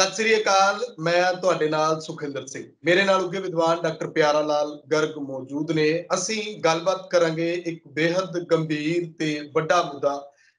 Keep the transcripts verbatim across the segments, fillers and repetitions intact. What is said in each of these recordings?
सत श्री अकाल। मैं तुहाडे नाल सुखविंदर सिंह, मेरे नाल उगे विद्वान डॉक्टर प्यारा लाल गर्ग मौजूद ने। असीं गलबात करांगे एक बेहद गंभीर ते वड्डा मुद्दा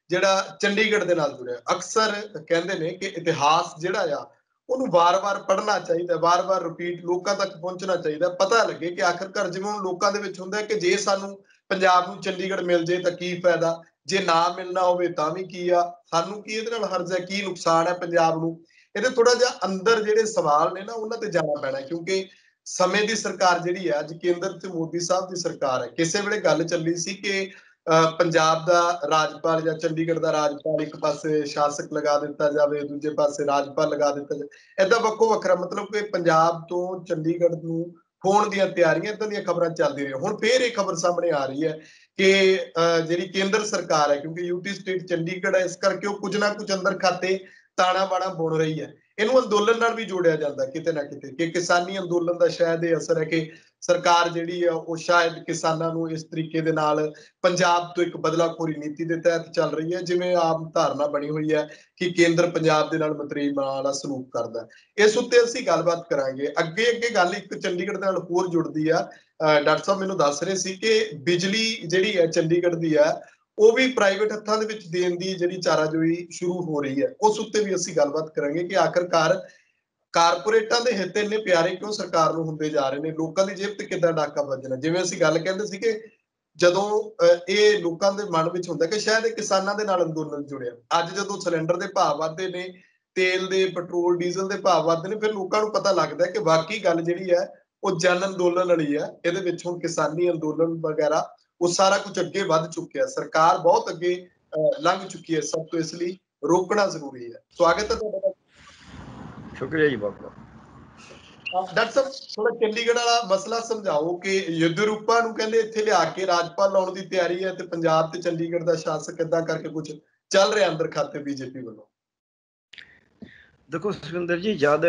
जिहड़ा चंडीगढ़ दे नाल जुड़िया। अक्सर कहंदे ने कि इतिहास जिहड़ा आ ਉਹਨੂੰ ਵਾਰ-ਵਾਰ ਪੜ੍ਹਨਾ ਚਾਹੀਦਾ, ਵਾਰ-ਵਾਰ ਰਿਪੀਟ ਲੋਕਾਂ ਤੱਕ ਪਹੁੰਚਣਾ ਚਾਹੀਦਾ, ਪਤਾ ਲੱਗੇ ਕਿ ਆਖਰਕਾਰ ਜਿਵੇਂ ਲੋਕਾਂ ਦੇ ਵਿੱਚ ਹੁੰਦਾ ਕਿ ਜੇ ਸਾਨੂੰ ਪੰਜਾਬ ਨੂੰ ਚੰਡੀਗੜ੍ਹ ਮਿਲ ਜੇ ਤਾਂ ਕੀ ਫਾਇਦਾ, ਜੇ ਨਾ ਮਿਲਣਾ ਹੋਵੇ ਤਾਂ ਵੀ ਕੀ ਆ, ਸਾਨੂੰ ਕੀ ਇਹਦੇ ਨਾਲ ਹਰਜ ਹੈ, ਕੀ ਨੁਕਸਾਨ ਹੈ ਪੰਜਾਬ ਨੂੰ। ਇਹਦੇ ਥੋੜਾ ਜਿਹਾ ਅੰਦਰ ਜਿਹੜੇ ਸਵਾਲ ਨੇ ਨਾ ਉਹਨਾਂ ਤੇ ਜਾਣਾ ਪੈਣਾ, ਕਿਉਂਕਿ ਸਮੇਂ ਦੀ ਸਰਕਾਰ ਜਿਹੜੀ ਆ ਅੱਜ ਕੇਂਦਰ ਤੇ ਮੋਦੀ ਸਾਹਿਬ ਦੀ ਸਰਕਾਰ ਹੈ। ਕਿਸੇ ਵੇਲੇ ਗੱਲ ਚੱਲੀ ਸੀ ਕਿ पंजाब का राजपाल या चंडीगढ़ का राजपाल एक पासे शासक लगा दिता जाए, दूजे पासे राजपाल लगा दिता जाए, ऐसा वक्ो वखरा, मतलब कि पंजाब तो चंडीगढ़ नूं होण दियां तैयारियां, इदां दियां खबरां चलदी रहियां। हुण फिर एक खबर सामने आ रही है कि जिहड़ी केंद्र सरकार है, क्योंकि यूटी स्टेट चंडीगढ़ है, इस करके वो कुछ ना कुछ अंदर खाते ताणा बाणा बुन रही है। ਇਹਨੂੰ ਅੰਦੋਲਨ ਨਾਲ ਵੀ ਜੋੜਿਆ ਜਾਂਦਾ ਕਿਤੇ ਨਾ ਕਿਤੇ, ਕਿ ਕਿਸਾਨੀ ਅੰਦੋਲਨ ਦਾ ਸ਼ਾਇਦ ਇਹ ਅਸਰ ਹੈ ਕਿ ਸਰਕਾਰ ਜਿਹੜੀ ਆ ਉਹ ਸ਼ਾਇਦ ਕਿਸਾਨਾਂ ਨੂੰ ਇਸ ਤਰੀਕੇ ਦੇ ਨਾਲ ਪੰਜਾਬ ਤੋਂ ਇੱਕ ਬਦਲਾਖੋਰੀ ਨੀਤੀ ਦੇ ਤਹਿਤ ਚੱਲ ਰਹੀ ਹੈ, ਜਿਵੇਂ ਆਮ ਧਾਰਨਾ ਬਣੀ ਹੋਈ ਹੈ ਕਿ ਕੇਂਦਰ ਪੰਜਾਬ ਦੇ ਨਾਲ ਮਤਰੀ ਵਾਲਾ ਸਲੂਕ ਕਰਦਾ। ਇਸ ਉੱਤੇ ਅਸੀਂ ਗੱਲਬਾਤ ਕਰਾਂਗੇ। ਅੱਗੇ ਅੱਗੇ ਗੱਲ ਇੱਕ ਚੰਡੀਗੜ੍ਹ ਨਾਲ ਹੋਰ ਜੁੜਦੀ ਆ। ਡਾਕਟਰ ਸਾਹਿਬ ਮੈਨੂੰ ਦੱਸ ਰਹੇ ਸੀ ਕਿ ਬਿਜਲੀ ਜਿਹੜੀ ਹੈ ਚੰਡੀਗੜ੍ਹ ਦੀ ਆ ਉਹ ਵੀ ਪ੍ਰਾਈਵੇਟ ਹੱਥਾਂ ਦੇ ਵਿੱਚ ਦੇਣ ਦੀ ਜਿਹੜੀ ਚਾਰਾਜੋਈ ਸ਼ੁਰੂ ਹੋ ਰਹੀ ਹੈ, ਉਸ ਉੱਤੇ ਵੀ ਅਸੀਂ ਗੱਲਬਾਤ ਕਰਾਂਗੇ ਕਿ ਆਖਰਕਾਰ ਕਾਰਪੋਰੇਟਾਂ ਦੇ ਹਿੱਤ ਇੰਨੇ ਪਿਆਰੇ ਕਿਉਂ ਸਰਕਾਰ ਨੂੰ ਹੁੰਦੇ ਜਾ ਰਹੇ ਨੇ, ਲੋਕਾਂ ਦੀ ਜੇਬ ਤੇ ਕਿੱਦਾਂ ਡਾਕਾ ਵੱਜਣਾ। ਜਿਵੇਂ ਅਸੀਂ ਗੱਲ ਕਹਿੰਦੇ ਸੀ ਕਿ ਜਦੋਂ ਇਹ ਲੋਕਾਂ ਦੇ ਮਨ ਵਿੱਚ ਹੁੰਦਾ ਕਿ ਸ਼ਾਇਦ ਇਹ ਕਿਸਾਨਾਂ ਦੇ ਨਾਲ ਅੰਦੋਲਨ ਜੁੜਿਆ, ਅੱਜ ਜਦੋਂ ਸਿਲੰਡਰ ਦੇ ਭਾਅ ਵੱਧਦੇ ਨੇ, ਤੇਲ ਦੇ, ਪੈਟਰੋਲ ਡੀਜ਼ਲ ਦੇ ਭਾਅ ਵੱਧਦੇ ਨੇ, ਫਿਰ ਲੋਕਾਂ ਨੂੰ ਪਤਾ ਲੱਗਦਾ ਕਿ ਵਾਕਈ ਗੱਲ ਜਿਹੜੀ ਹੈ ਉਹ ਜਨ ਅੰਦੋਲਨ ਵਾਲੀ ਹੈ। ਇਹਦੇ ਵਿੱਚ ਹੁਣ ਕਿਸਾਨੀ ਅੰਦੋਲਨ ਵਗੈਰਾ ਉਹ ਸਾਰਾ ਕੁਝ ਅੱਗੇ ਵੱਧ ਚੁੱਕਿਆ, ਸਰਕਾਰ ਬਹੁਤ ਅੱਗੇ ਲੰਘ ਚੁੱਕੀ ਹੈ ਸਭ ਤੋਂ, ਇਸ ਲਈ ਰੋਕਣਾ ਜ਼ਰੂਰੀ ਹੈ। ਸਵਾਗਤ ਹੈ ਤੁਹਾਡਾ। ਸ਼ੁਕਰੀਆ ਜੀ ਬਹੁਤ ਬਹੁਤ। ਡਾਕਟਰ ਸਾਹਿਬ ਥੋੜਾ ਚੰਡੀਗੜ੍ਹ ਵਾਲਾ ਮਸਲਾ ਸਮਝਾਓ ਕਿ ਯਦਰੂਪਾ ਨੂੰ ਕਹਿੰਦੇ ਇੱਥੇ ਲਿਆ ਕੇ ਰਾਜਪਾਲ ਲਾਉਣ ਦੀ ਤਿਆਰੀ ਹੈ, ਤੇ ਪੰਜਾਬ ਤੇ ਚੰਡੀਗੜ੍ਹ ਦਾ ਸ਼ਾਸਕ ਇਦਾਂ ਕਰਕੇ ਕੁਝ ਚੱਲ ਰਿਹਾ ਅੰਦਰ ਖਾਤੇ ਬੀਜੇਪੀ ਵੱਲੋਂ। ਦੇਖੋ ਸੁਖਿੰਦਰ ਜੀ, ਜਦ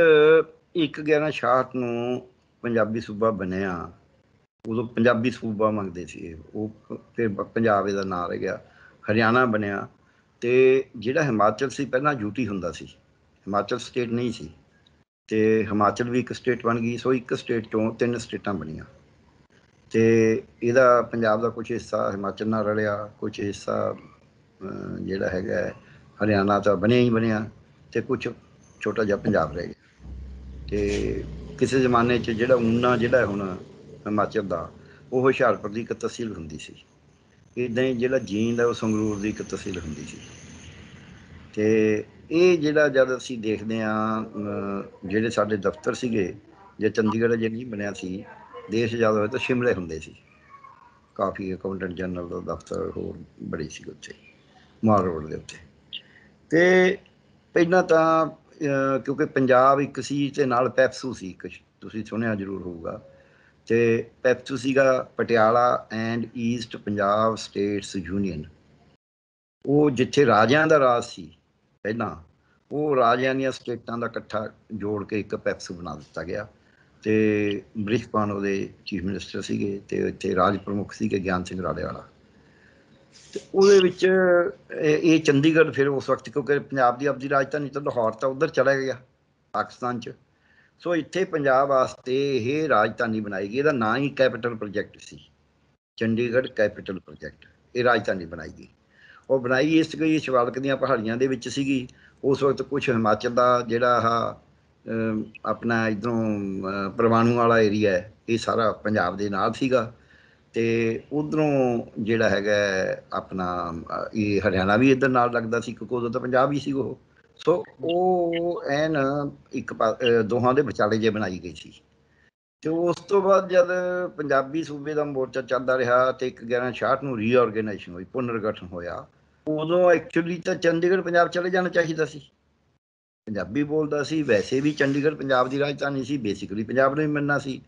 ਇੱਕ ਗਿਆਨਾ ਸ਼ਾਤ ਨੂੰ ਪੰਜਾਬੀ ਸੂਬਾ ਬਣਿਆ ਉਦੋਂ ਪੰਜਾਬੀ ਸੂਬਾ ਮੰਗਦੇ ਸੀ ਉਹ, ਫਿਰ ਪੰਜਾਬ ਇਹਦਾ ਨਾਂ ਰਹਿ ਗਿਆ। ਹਰਿਆਣਾ ਬਣਿਆ ਅਤੇ ਜਿਹੜਾ ਹਿਮਾਚਲ ਸੀ ਪਹਿਲਾਂ ਯੂਟੀ ਹੁੰਦਾ ਸੀ, ਹਿਮਾਚਲ ਸਟੇਟ ਨਹੀਂ ਸੀ, ਅਤੇ ਹਿਮਾਚਲ ਵੀ ਇੱਕ ਸਟੇਟ ਬਣ ਗਈ। ਸੋ ਇੱਕ ਸਟੇਟ 'ਚੋਂ ਤਿੰਨ ਸਟੇਟਾਂ ਬਣੀਆਂ, ਅਤੇ ਇਹਦਾ ਪੰਜਾਬ ਦਾ ਕੁਛ ਹਿੱਸਾ ਹਿਮਾਚਲ ਨਾਲ ਰਲਿਆ, ਕੁਛ ਹਿੱਸਾ ਜਿਹੜਾ ਹੈਗਾ ਹਰਿਆਣਾ ਤਾਂ ਬਣਿਆ ਹੀ ਬਣਿਆ, ਅਤੇ ਕੁਛ ਛੋਟਾ ਜਿਹਾ ਪੰਜਾਬ ਰਹਿ ਗਿਆ। ਅਤੇ ਕਿਸੇ ਜ਼ਮਾਨੇ 'ਚ ਜਿਹੜਾ ਊਨਾ ਜਿਹੜਾ ਹੁਣ ਹਿਮਾਚਲ ਦਾ, ਉਹ ਹੁਸ਼ਿਆਰਪੁਰ ਦੀ ਇੱਕ ਤਹਿਸੀਲ ਹੁੰਦੀ ਸੀ, ਇੱਦਾਂ ਹੀ ਜਿਹੜਾ ਜੀਂਦ ਹੈ ਉਹ ਸੰਗਰੂਰ ਦੀ ਇੱਕ ਤਹਿਸੀਲ ਹੁੰਦੀ ਸੀ। ਅਤੇ ਇਹ ਜਿਹੜਾ ਜਦ ਅਸੀਂ ਦੇਖਦੇ ਹਾਂ ਜਿਹੜੇ ਸਾਡੇ ਦਫ਼ਤਰ ਸੀਗੇ, ਜੇ ਚੰਡੀਗੜ੍ਹ ਜੇ ਨਹੀਂ ਬਣਿਆ ਸੀ ਦੇਸ਼ ਆਜ਼ਾਦ ਹੋਇਆ ਤਾਂ ਸ਼ਿਮਲੇ ਹੁੰਦੇ ਸੀ, ਕਾਫੀ ਅਕਾਊਂਟੈਂਟ ਜਨਰਲ ਦਾ ਦਫ਼ਤਰ ਹੋਰ ਬੜੇ ਸੀ ਉੱਥੇ ਮਾਲ ਰੋਡ ਦੇ ਉੱਤੇ। ਅਤੇ ਪਹਿਲਾਂ ਤਾਂ ਕਿਉਂਕਿ ਪੰਜਾਬ ਇੱਕ ਸੀ ਅਤੇ ਨਾਲ ਪੈਪਸੂ ਸੀ, ਕੁਛ ਤੁਸੀਂ ਸੁਣਿਆ ਜ਼ਰੂਰ ਹੋਊਗਾ, ਅਤੇ ਪੈਪਸੂ ਸੀਗਾ Patiala and East Punjab status union. ਉਹ ਜਿੱਥੇ ਰਾਜਿਆਂ ਦਾ ਰਾਜ ਸੀ ਪਹਿਲਾਂ, ਉਹ ਰਾਜਿਆਂ ਦੀਆਂ ਸਟੇਟਾਂ ਦਾ ਇਕੱਠਾ ਜੋੜ ਕੇ ਇੱਕ ਪੈਪਸੂ ਬਣਾ ਦਿੱਤਾ ਗਿਆ, ਅਤੇ ਬ੍ਰਿਸ਼ਪਾਨ ਉਹਦੇ ਚੀਫ ਮਿਨਿਸਟਰ ਸੀਗੇ, ਅਤੇ ਇੱਥੇ ਰਾਜ ਪ੍ਰਮੁੱਖ ਸੀਗੇ ਗਿਆਨ ਸਿੰਘ ਰਾੜੇ ਵਾਲਾ। ਅਤੇ ਉਹਦੇ ਵਿੱਚ ਇਹ ਚੰਡੀਗੜ੍ਹ ਫਿਰ ਉਸ ਵਕਤ, ਕਿਉਂਕਿ ਪੰਜਾਬ ਦੀ ਆਪਦੀ ਰਾਜਧਾਨੀ ਤਾਂ ਲਾਹੌਰ ਤਾਂ ਉੱਧਰ ਚਲਾ ਗਿਆ ਪਾਕਿਸਤਾਨ 'ਚ, ਸੋ ਇੱਥੇ ਪੰਜਾਬ ਵਾਸਤੇ ਇਹ ਰਾਜਧਾਨੀ ਬਣਾਈ ਗਈ। ਇਹਦਾ ਨਾਂ ਹੀ ਕੈਪੀਟਲ ਪ੍ਰੋਜੈਕਟ ਸੀ, ਚੰਡੀਗੜ੍ਹ ਕੈਪੀਟਲ ਪ੍ਰੋਜੈਕਟ। ਇਹ ਰਾਜਧਾਨੀ ਬਣਾਈ ਗਈ, ਉਹ ਬਣਾਈ ਇਸ ਗਈ ਸ਼ਿਵਾਲਿਕ ਦੀਆਂ ਪਹਾੜੀਆਂ ਦੇ ਵਿੱਚ ਸੀਗੀ ਉਸ ਵਕਤ। ਕੁਛ ਹਿਮਾਚਲ ਦਾ ਜਿਹੜਾ ਆਹ ਆਪਣਾ ਇੱਧਰੋਂ ਪਰਵਾਣੂ ਵਾਲਾ ਏਰੀਆ ਹੈ, ਇਹ ਸਾਰਾ ਪੰਜਾਬ ਦੇ ਨਾਲ ਸੀਗਾ, ਅਤੇ ਉੱਧਰੋਂ ਜਿਹੜਾ ਹੈਗਾ ਆਪਣਾ ਇਹ ਹਰਿਆਣਾ ਵੀ ਇੱਧਰ ਨਾਲ ਲੱਗਦਾ ਸੀ, ਕਿਉਂਕਿ ਉਦੋਂ ਤਾਂ ਪੰਜਾਬ ਹੀ ਸੀ ਉਹ। ਸੋ ਉਹ ਐਨ ਇੱਕ ਪਾ ਦੋਹਾਂ ਦੇ ਵਿਚਾਲੇ ਜੇ ਬਣਾਈ ਗਈ ਸੀ। ਅਤੇ ਉਸ ਤੋਂ ਬਾਅਦ ਜਦ ਪੰਜਾਬੀ ਸੂਬੇ ਦਾ ਮੋਰਚਾ ਚੱਲਦਾ ਰਿਹਾ, ਅਤੇ ਇੱਕ ਗਿਆਰਾਂ ਛਿਆਹਠ ਨੂੰ ਰੀਆਰਗਨਾਈਜੇਸ਼ਨ ਹੋਈ, ਪੁਨਰਗਠਨ ਹੋਇਆ। ਉਦੋਂ ਐਕਚੁਅਲੀ ਤਾਂ ਚੰਡੀਗੜ੍ਹ ਪੰਜਾਬ ਚਲੇ ਜਾਣਾ ਚਾਹੀਦਾ ਸੀ, ਪੰਜਾਬੀ ਬੋਲਦਾ ਸੀ, ਵੈਸੇ ਵੀ ਚੰਡੀਗੜ੍ਹ ਪੰਜਾਬ ਦੀ ਰਾਜਧਾਨੀ ਸੀ, ਬੇਸਿਕਲੀ ਪੰਜਾਬ ਨੂੰ ਹੀ ਮੰਨਣਾ ਸੀ।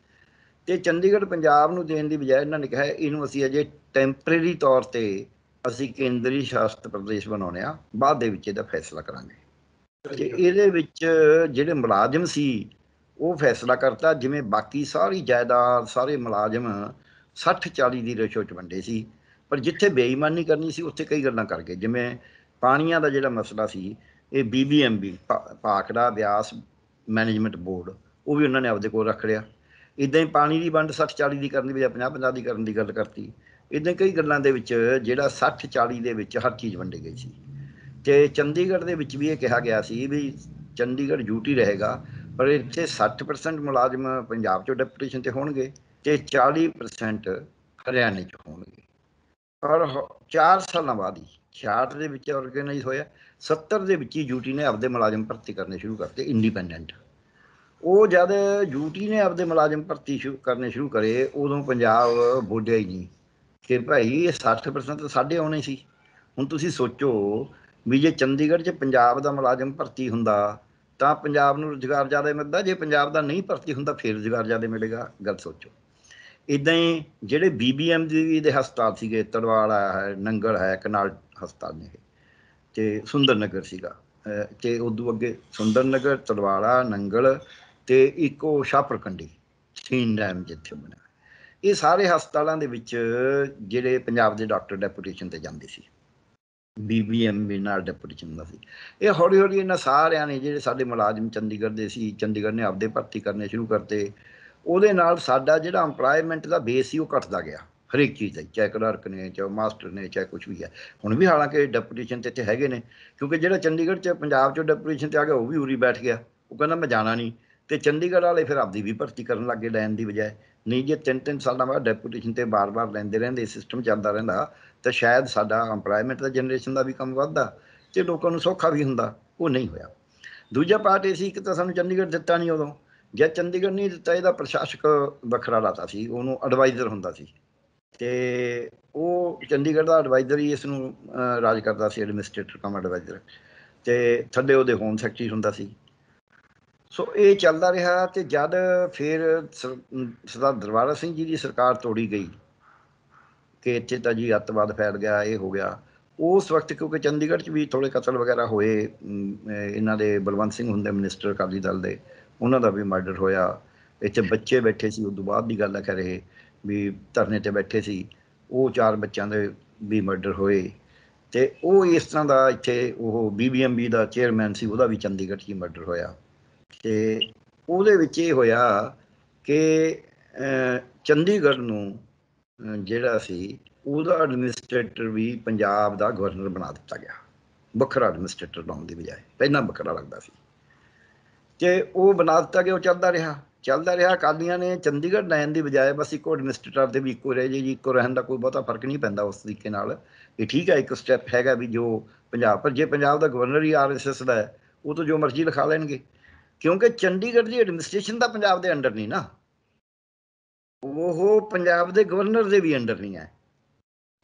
ਅਤੇ ਚੰਡੀਗੜ੍ਹ ਪੰਜਾਬ ਨੂੰ ਦੇਣ ਦੀ ਬਜਾਏ ਇਹਨਾਂ ਨੇ ਕਿਹਾ ਇਹਨੂੰ ਅਸੀਂ ਅਜੇ ਟੈਂਪਰੇਰੀ ਤੌਰ 'ਤੇ ਅਸੀਂ ਕੇਂਦਰੀ ਸ਼ਾਸਤ ਪ੍ਰਦੇਸ਼ ਬਣਾਉਂਦੇ ਹਾਂ, ਬਾਅਦ ਦੇ ਵਿੱਚ ਇਹਦਾ ਫੈਸਲਾ ਕਰਾਂਗੇ। ਅਤੇ ਇਹਦੇ ਵਿੱਚ ਜਿਹੜੇ ਮੁਲਾਜ਼ਮ ਸੀ ਉਹ ਫੈਸਲਾ ਕਰਤਾ, ਜਿਵੇਂ ਬਾਕੀ ਸਾਰੀ ਜਾਇਦਾਦ ਸਾਰੇ ਮੁਲਾਜ਼ਮ ਸੱਠ ਚਾਲੀ ਦੀ ਰੇਸ਼ੋ 'ਚ ਵੰਡੇ ਸੀ, ਪਰ ਜਿੱਥੇ ਬੇਈਮਾਨੀ ਕਰਨੀ ਸੀ ਉੱਥੇ ਕਈ ਗੱਲਾਂ ਕਰ ਗਏ। ਜਿਵੇਂ ਪਾਣੀਆਂ ਦਾ ਜਿਹੜਾ ਮਸਲਾ ਸੀ, ਇਹ B B M B Bhakra Beas management board वो भी उन्होंने आपदे कोल रख लिया। इदा ही पानी की वंड सठ चाली की करने की बजाय पाँह पाँह की करने की गल करती। इदा कई गलों के जोड़ा सठ चाली के हर चीज़ वंडी गई सी। तो चंडीगढ़ के भी ये कहा गया सी भी चंडीगढ़ यूटी रहेगा पर इतने सठ परसेंट मुलाजम पंजाब चो डेप्यूटेशन ते होणगे ते चाली परसेंट हरियाणे च होणगे। और चार साल बाद ही छियाठ दे विच ऑर्गेनाइज होया, सत्तर दे विच यूटी ने आपदे मुलाजम भर्ती करने शुरू करते इंडिपेंडेंट। वो जब यूटी ने आपदे मुलाजम भर्ती शुरू करने शुरू करे उदों पंजाब बोलिया ही नहीं कि भाई सठ परसेंट साढ़े आने सी। हुण तुसीं सोचो भी जे चंडीगढ़ च पंजाब दा मुलाजम भर्ती हुंदा तां पंजाब नूं रोजगार ज़्यादा मिलदा, जे पंजाब दा नहीं भर्ती हुंदा फिर रोजगार ज़्यादा मिलेगा। गल सोचो। इदा ही जोड़े बी बी एम जी के हस्पताल से तलवाड़ा है, नंगल है, कनाल हस्पताल ने ते सुंदरनगर सीगा ते उदू अगे सुंदरनगर, तलवाड़ा, नंगल ते एक शाहपुर कंडी सीन डैम जिथे बना। ये सारे हस्पतालों के विच जिहड़े पंजाब के डॉक्टर डेपूटेशन ते जांदे सी, बी बी एम भी नाल डेपूटेशन हुंदा सी। ये हौली हौली इन्हां सारिआं ने जिहड़े साडे मुलाजम चंडीगढ़ दे सी, चंडीगढ़ ने आपदे भर्ती करने शुरू करते। ਉਹਦੇ ਨਾਲ ਸਾਡਾ ਜਿਹੜਾ ਇੰਪਲਾਇਮੈਂਟ ਦਾ ਬੇਸ ਸੀ ਉਹ ਘਟਦਾ ਗਿਆ। ਹਰੇਕ ਚੀਜ਼ ਦਾ, ਚਾਹੇ ਕਲਰਕ ਨੇ, ਚਾਹੇ ਮਾਸਟਰ ਨੇ, ਚਾਹੇ ਕੁਛ ਵੀ ਹੈ। ਹੁਣ ਵੀ ਹਾਲਾਂਕਿ ਡੈਪੂਟੇਸ਼ਨ 'ਤੇ ਇੱਥੇ ਹੈਗੇ ਨੇ, ਕਿਉਂਕਿ ਜਿਹੜਾ ਚੰਡੀਗੜ੍ਹ 'ਚ ਪੰਜਾਬ 'ਚੋਂ ਡੈਪੂਟੇਸ਼ਨ 'ਤੇ ਆ ਗਿਆ ਉਹ ਵੀ ਉਰੀ ਬੈਠ ਗਿਆ। ਉਹ ਕਹਿੰਦਾ ਮੈਂ ਜਾਣਾ ਨਹੀਂ। ਅਤੇ ਚੰਡੀਗੜ੍ਹ ਵਾਲੇ ਫਿਰ ਆਪਦੀ ਵੀ ਭਰਤੀ ਕਰਨ ਲੱਗ ਗਏ ਲੈਣ ਦੀ ਬਜਾਏ। ਨਹੀਂ ਜੇ ਤਿੰਨ ਤਿੰਨ ਸਾਲਾਂ ਬਾਅਦ ਡੈਪੂਟੇਸ਼ਨ 'ਤੇ ਵਾਰ ਵਾਰ ਲੈਂਦੇ ਰਹਿੰਦੇ, ਸਿਸਟਮ ਚੱਲਦਾ ਰਹਿੰਦਾ ਤਾਂ ਸ਼ਾਇਦ ਸਾਡਾ ਇੰਪਲਾਇਮੈਂਟ ਦਾ ਜਨਰੇਸ਼ਨ ਦਾ ਵੀ ਕੰਮ ਵੱਧਦਾ ਅਤੇ ਲੋਕਾਂ ਨੂੰ ਸੌਖਾ ਵੀ ਹੁੰਦਾ। ਉਹ ਨਹੀਂ ਹੋਇਆ। ਦੂਜਾ ਪਾਰਟ ਇਹ ਸੀ, ਇੱਕ ਤਾਂ ਸਾਨੂੰ ਚੰਡੀਗੜ੍ਹ ਦਿੱਤਾ ਨਹੀਂ ਉਦੋਂ। जब चंडीगढ़ नहीं दिता यदा प्रशासक बखरा लाता सी, उन्होंने एडवाइजर होंदा सी ते वो चंडीगढ़ का एडवाइजर ही इसनू राज करता सी, एडमिनिस्ट्रेटर कम एडवाइजर ते थल्ले उहदे होम सैकटरी होंदा सी। सो ये चलता रहा। तो जब फिर सरदार दरबारा सिंह जी की सरकार तोड़ी गई कि इत्थे तां जी अत्तवाद फैल गया, ये हो गया। उस वक्त क्योंकि चंडीगढ़ भी थोड़े कतल वगैरह होए, इन्हां दे बलवंत सिंह हुंदे मिनिस्टर अकाली दल दे, उन्होंने भी मर्डर होया। इतने बच्चे बैठे से, उदू बाद की गल है, खैर ये भी धरने पर बैठे से, वो चार बच्चों के भी मर्डर होए। तो वो इस तरह का इतने वो बी बी एम बी का चेयरमैन से वह भी चंडीगढ़ ही मर्डर होया। तो वो होया कि चंडीगढ़ जोड़ा सी वह एडमिनिस्ट्रेटर भी पंजाब का गवर्नर बना दिता गया, बखरा एडमिनिस्ट्रेटर लाने की बजाय। पहला बखरा लगता सी ते वो बना दिता गया। चलता रहा चलता रहा। अकालियां ने चंडीगढ़ लैन की बजाय बस इको एडमिनिस्ट्रेटर से भी इको रहे जी। इको रहन का कोई बहुता फर्क नहीं पैंदा उस तरीके नाल। ये ठीक है, एक स्टैप हैगा भी जो पंजाब पर, जे पंजाब का गवर्नर ही आर एस एस का है वो तो जो मर्जी लिखा लेंगे, क्योंकि चंडीगढ़ की एडमिनिस्ट्रेशन तो पंजाब के अंडर नहीं ना, वो पंजाब के गवर्नर के भी अंडर नहीं है।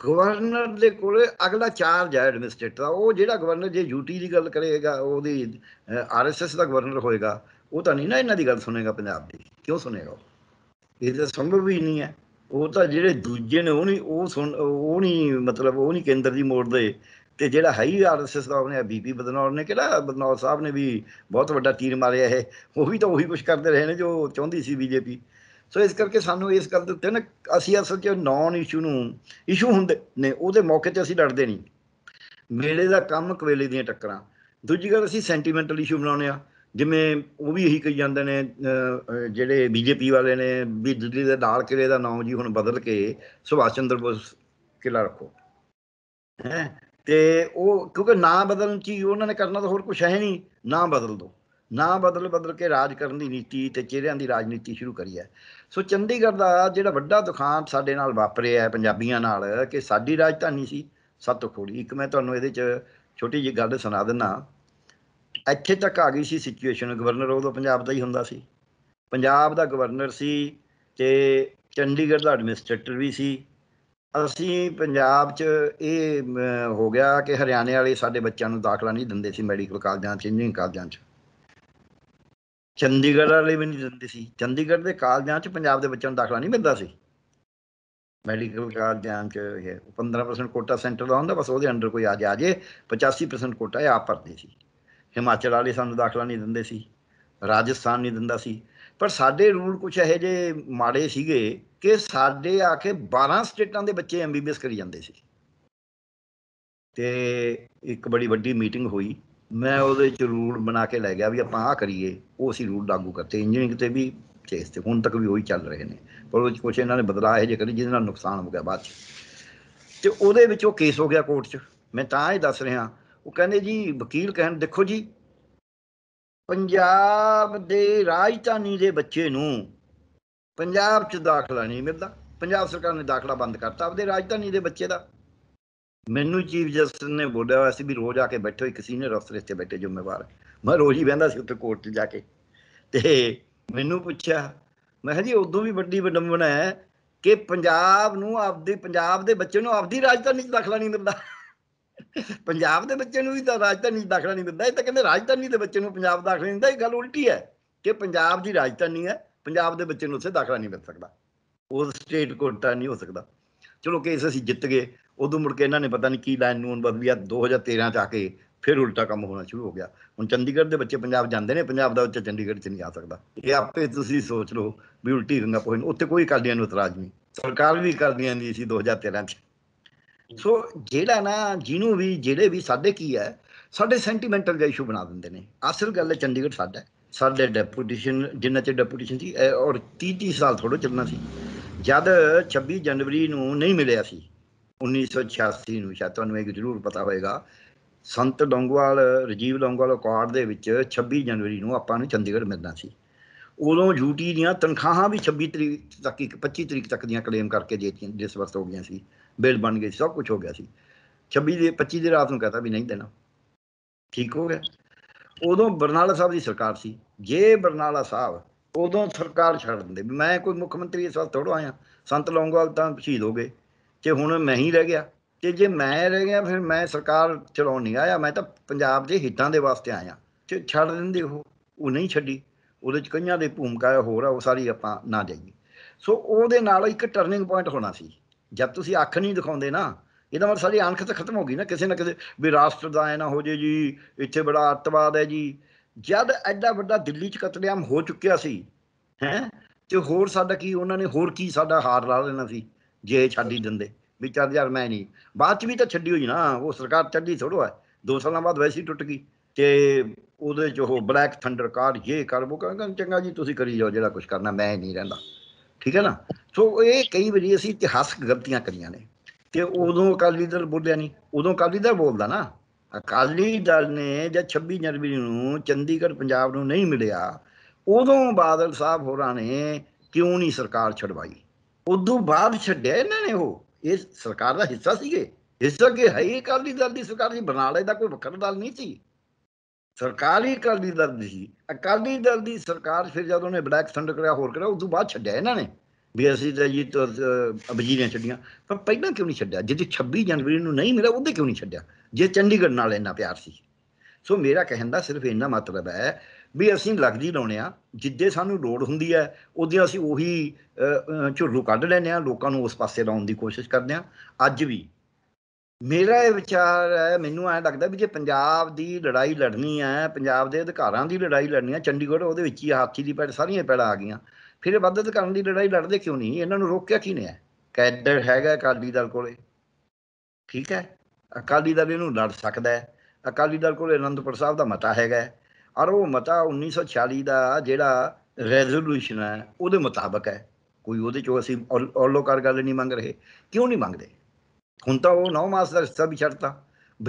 गवर्नर दे कोले अगला चार्ज है एडमिनिस्ट्रेटर। वो जो गवर्नर जो यूटी की गल करेगा, वो आर एस एस का गवर्नर होएगा, वो तो नहीं ना इन्हों की गल सुनेगा। पंजाब की क्यों सुनेगा? ये तो संभव ही नहीं है। वो तो जोड़े दूजे ने वो नहीं वो सुन वो नहीं मतलब वो नहीं केंद्र की मोड़ दे। तो जोड़ा है ही आर एस एस का उन्हें बी पी बदनौर ने, कि बदनौर साहब ने भी बहुत वड्डा तीर मारिया है। वो भी तो वही कुछ करते रहे हैं जो चाहती सी बीजेपी। सो इस करके सानू इस गल उत्ते ना असी असल च नॉन इशू नूं इशू हुंदे ने, उहदे मौके ते असी लड़दे नहीं। मेले दा कम कवेले दीयां टक्करां। दूजी गल असी सेंटीमेंटल इशू बनाउने आ, जिवें वो भी यही कही जांदे ने जिहड़े बीजेपी वाले ने भी दिल्ली दे लाल किले दा नाम जी हुण बदल के सुभाष चंद्र बोस किला रखो है। ते वो क्योंकि नाम बदलण ची उन्होंने करना तो होर कुछ है नहीं, नाम बदल दो। ना बदल बदल के राज करन दी नीति ते चेहरिਆਂ दी राजनीति शुरू करी है। सो चंडीगढ़ दा जिहड़ा वड्डा दुखांत साडे नाल वापरिया है पंजाबियां नाल, कि साडी राजधानी सी सत्त खोड़ी। एक मैं तुहानूं इहदे च छोटी जी गल सुणा दिंदा। इत्थे तक आ गई सी सिचुएशन। गवर्नर उदों पंजाब दा ही हुंदा सी, पंजाब दा गवर्नर सी ते चंडीगढ़ दा एडमिनिस्ट्रेटर भी सी। असी पंजाब च इह हो गया कि हरियाणे वाले साडे बच्चों नूं दाखला नहीं दिंदे सी मैडिकल कालजां च, इंजीनियरिंग कालजां च। चंडीगढ़ वाले भी नहीं दिंदे सी। चंडीगढ़ के कालजां च पंजाब के बच्चों दाखला नहीं मिलता सी मैडिकल कालजां च। पंद्रह परसेंट कोटा सेंटर का होंदा, बस वो अंडर कोई आ जाए आ जाए। पचासी परसेंट कोटा आप भरते सी। हिमाचल वाले सानूं दाखला नहीं दिंदे सी, राजस्थान नहीं दिंदा सी। पर साडे रूल कुछ इहो जिहे माड़े सीगे कि साडे आके बारह स्टेटां दे बच्चे एम बी बी एस करी जांदे सी। ते एक बड़ी वड्डी मीटिंग होई मैं उहदे च रूल बना के लै गया भी आपां आ करिए, वो असीं रूल लागू करते इंजीनियरिंग ते भी चेस ते हुण तक भी वही चल रहे हैं। पर वो कुछ इन्होंने बदलाव यह करी जिहदे नाल नुकसान हो गया बाद च, ते उहदे विच वो केस हो गया कोर्ट च। मैं तां ये दस रहा वो कहंदे जी वकील कहण देखो जी पंजाब दे राजधानी दे बच्चे नूं पंजाब च दाखला नहीं मिलता, पंजाब सरकार ने दाखला बंद करता अपने राजधानी के बच्चे का। मैनू चीफ जस्टिस ने बोलिया हुआ भी रोज़ आके बैठे हो, एक सीनियर अफसर इतने बैठे जिम्मेवार, मैं रोज़ ही बहता से कोर्ट से जाके, तो मैनू पूछा मैं जी उदों भी वड्डी विडंबना है कि पंजाब नूं आपदे पंजाब दे बच्चे नूं आपदी राजधानी च दाखला नहीं मिलता, पंजाब के बच्चे नूं भी तो राजधानी च दाखला नहीं मिलता। ये तो कहते राजधानी के बच्चे नूं पंजाब दाखला नहीं मिलता, ये गल उल्टी है कि पंजाब की राजधानी है पंजाब के बच्चे नूं उत्थे दाखला नहीं मिल सकता, उस स्टेट कोटा नहीं हो सकता। चलो केस असीं जित गए, उदों मुड़ के इन्होंने पता नहीं की लाइन नून बदलिया, दो हज़ार तेरह आके फिर उल्टा काम होना शुरू हो गया। हुण चंडीगढ़ के बच्चे पंजाब जाते हैं, पंजाब का बच्चा चंडीगढ़ से नहीं आ सकता। ये आपे तुसीं सोच लो भी उल्टी गंगा पोइन, उत्थे कोई अकालियां नूं इतराज नहीं, सरकार भी अकालियां दी सी दो हज़ार तेरह च। सो जिहड़ा ना जिन्हों भी जिहड़े भी साढ़े की है साढ़े सेंटीमेंटल जिहा इशू बना दिंदे ने। असल गल है चंडीगढ़ साडा, साढ़े डेपूटेशन जिन्ना चिर डेपूटेशन सी और तीह तीह साल थोड़ा चलना सी। जब छब्बीस जनवरी नूं नहीं मिलिया सी उन्नीस सौ छियासी में, शायद तुहानूं जरूर पता होएगा, संत लौंगोवाल राजीव लौंगोवाल अकॉर्ड दे विच छब्बीस जनवरी नूं आपां नूं चंडीगढ़ मिलना सी। उदों यूटी दीआं तनखाहां भी छब्बी तरीक तक एक पच्ची तरीक तक दीआं क्लेम करके देतीआं, डिसबर्स हो गईआं सी, बिल बन गए, सब कुछ हो गया सी। छब्बी दे पच्ची दे रात नूं कहता भी नहीं देना, ठीक हो गया। उदों बरनाला साहब की सरकार सी, जे बरनाला साहब उदों सरकार छड्ड दिंदे, मैं कोई मुख्य मंत्री इस वक्त थोड़ा आया, संत लौंगोवाल तो शहीद हो गए, तो हुण मैं ही रह गया, तो जे मैं रह गया फिर मैं सरकार चलाउण नहीं आया, मैं तो पंजाब के हितां दे वास्ते आया। तो छड्ड दिंदे हो, वो नहीं छड्डी, उहदे च कईआं दी भूमिका होर आ, वो सारी आपां ना जाइए। सो उहदे नाल एक टर्निंग पॉइंट होना सी। जब तुसीं अख नहीं दिखाउंदे ना, ਇਹਦਾ ਮਤਲਬ ਸਾਡੀ ਅਣਖ ਤਾਂ ਖਤਮ ਹੋ ਗਈ ਨਾ, ਕਿਸੇ ਨਾ ਕਿਸੇ ਵੀ ਰਾਸ਼ਟਰ ਦਾ ਐਂ ਨਾ ਹੋ ਜੇ ਜੀ ਇੱਥੇ ਬੜਾ ਅੱਤਵਾਦ ਹੈ ਜੀ। ਜਦ ਐਡਾ ਵੱਡਾ ਦਿੱਲੀ 'ਚ ਕਤਲੇਆਮ ਹੋ ਚੁੱਕਿਆ ਸੀ ਹੈਂ, ਅਤੇ ਹੋਰ ਸਾਡਾ ਕੀ, ਉਹਨਾਂ ਨੇ ਹੋਰ ਕੀ ਸਾਡਾ ਹਾਰ ਲਾ ਲੈਣਾ ਸੀ ਜੇ ਛੱਡ ਹੀ ਦਿੰਦੇ ਵੀ ਚੱਲ ਯਾਰ ਮੈਂ ਨਹੀਂ। ਬਾਅਦ 'ਚ ਵੀ ਤਾਂ ਛੱਡੀ ਹੋਈ ਨਾ, ਉਹ ਸਰਕਾਰ ਚੱਲੀ ਥੋੜ੍ਹਾ ਹੈ, ਦੋ ਸਾਲਾਂ ਬਾਅਦ ਵੈਸੇ ਹੀ ਟੁੱਟ ਗਈ। ਅਤੇ ਉਹਦੇ 'ਚ ਉਹ ਬਲੈਕ ਥੰਡਰ ਕਾਰ ਜੇ ਕਰ ਉਹ ਕਹਿੰਦਾ ਚੰਗਾ ਜੀ ਤੁਸੀਂ ਕਰੀ ਜਾਓ ਜਿਹੜਾ ਕੁਛ ਕਰਨਾ, ਮੈਂ ਨਹੀਂ ਰਹਿੰਦਾ, ਠੀਕ ਹੈ ਨਾ। ਸੋ ਇਹ ਕਈ ਵਾਰੀ ਅਸੀਂ ਇਤਿਹਾਸਕ ਗਲਤੀਆਂ ਕਰੀਆਂ ਨੇ। तो उदों अकाली दल बोलिया नहीं, उदों अकाली दल बोलता ना, अकाली दल ने जब छब्बीस जनवरी को चंडीगढ़ पंजाब को नहीं मिलिया, उदों बादल साहब होरां ने क्यों नहीं सरकार छड़वाई, उदों बाद छड्डिया इन्हां ने। वो ये सरकार का हिस्सा सीगे, हिस्सा के है ही अकाली दल की सरकार सी, बरनाले का कोई वखर दल नहीं सी, सरकार ही अकाली दल दी सी। अकाली दल की सरकार फिर जब उन्हें ब्लैक थंडर कराया होर कराया, उदों बाद छड्डिया इन्हां ने भी असीं तो जी तो वजीरियां छड्डियां, पर पहलां क्यों नहीं छड्डिया? जिते छब्बीस जनवरी नूं नहीं मिला उहदे क्यों नहीं छड्डिया जे चंडीगढ़ नाल इन्ना प्यार सी? सो मेरा कहण दा सिर्फ इन्ना मतलब है भी असीं लगदी लाउने आ, जिद्दे सानूं लोड़ हुंदी है उद्दे असीं उही झुर्रू कढ लैंदे आ, लोकां नूं उस पासे लाउण दी कोशिश करदे आ। अज भी मेरा ये विचार है, मैनूं ऐ लगदा भी जे पंजाब दी लड़ाई लड़नी है, पंजाब दे अधिकारां दी लड़ाई लड़नी है, चंडीगढ़ उहदे विच ही हाथी दी पैड़ सारियां पैड़ां आ गईआं। फिर वादत करने की लड़ाई लड़ते क्यों नहीं? इन्हों रोकया किने है? कैडर हैगा अकाली दल कोले, ठीक है, अकाली दल इनू लड़ सकता है, अकाली दल कोले आनंदपुर साहब का मता हैगा और वो मता उन्नीस सौ छियाली का जोड़ा रेजोल्यूशन है वो मुताबक है। कोई वो चो असी औलोकार गल नहीं मंग रहे, क्यों नहीं मंगते? हुण तो वो नौ मास का रिश्ता भी छड्डता,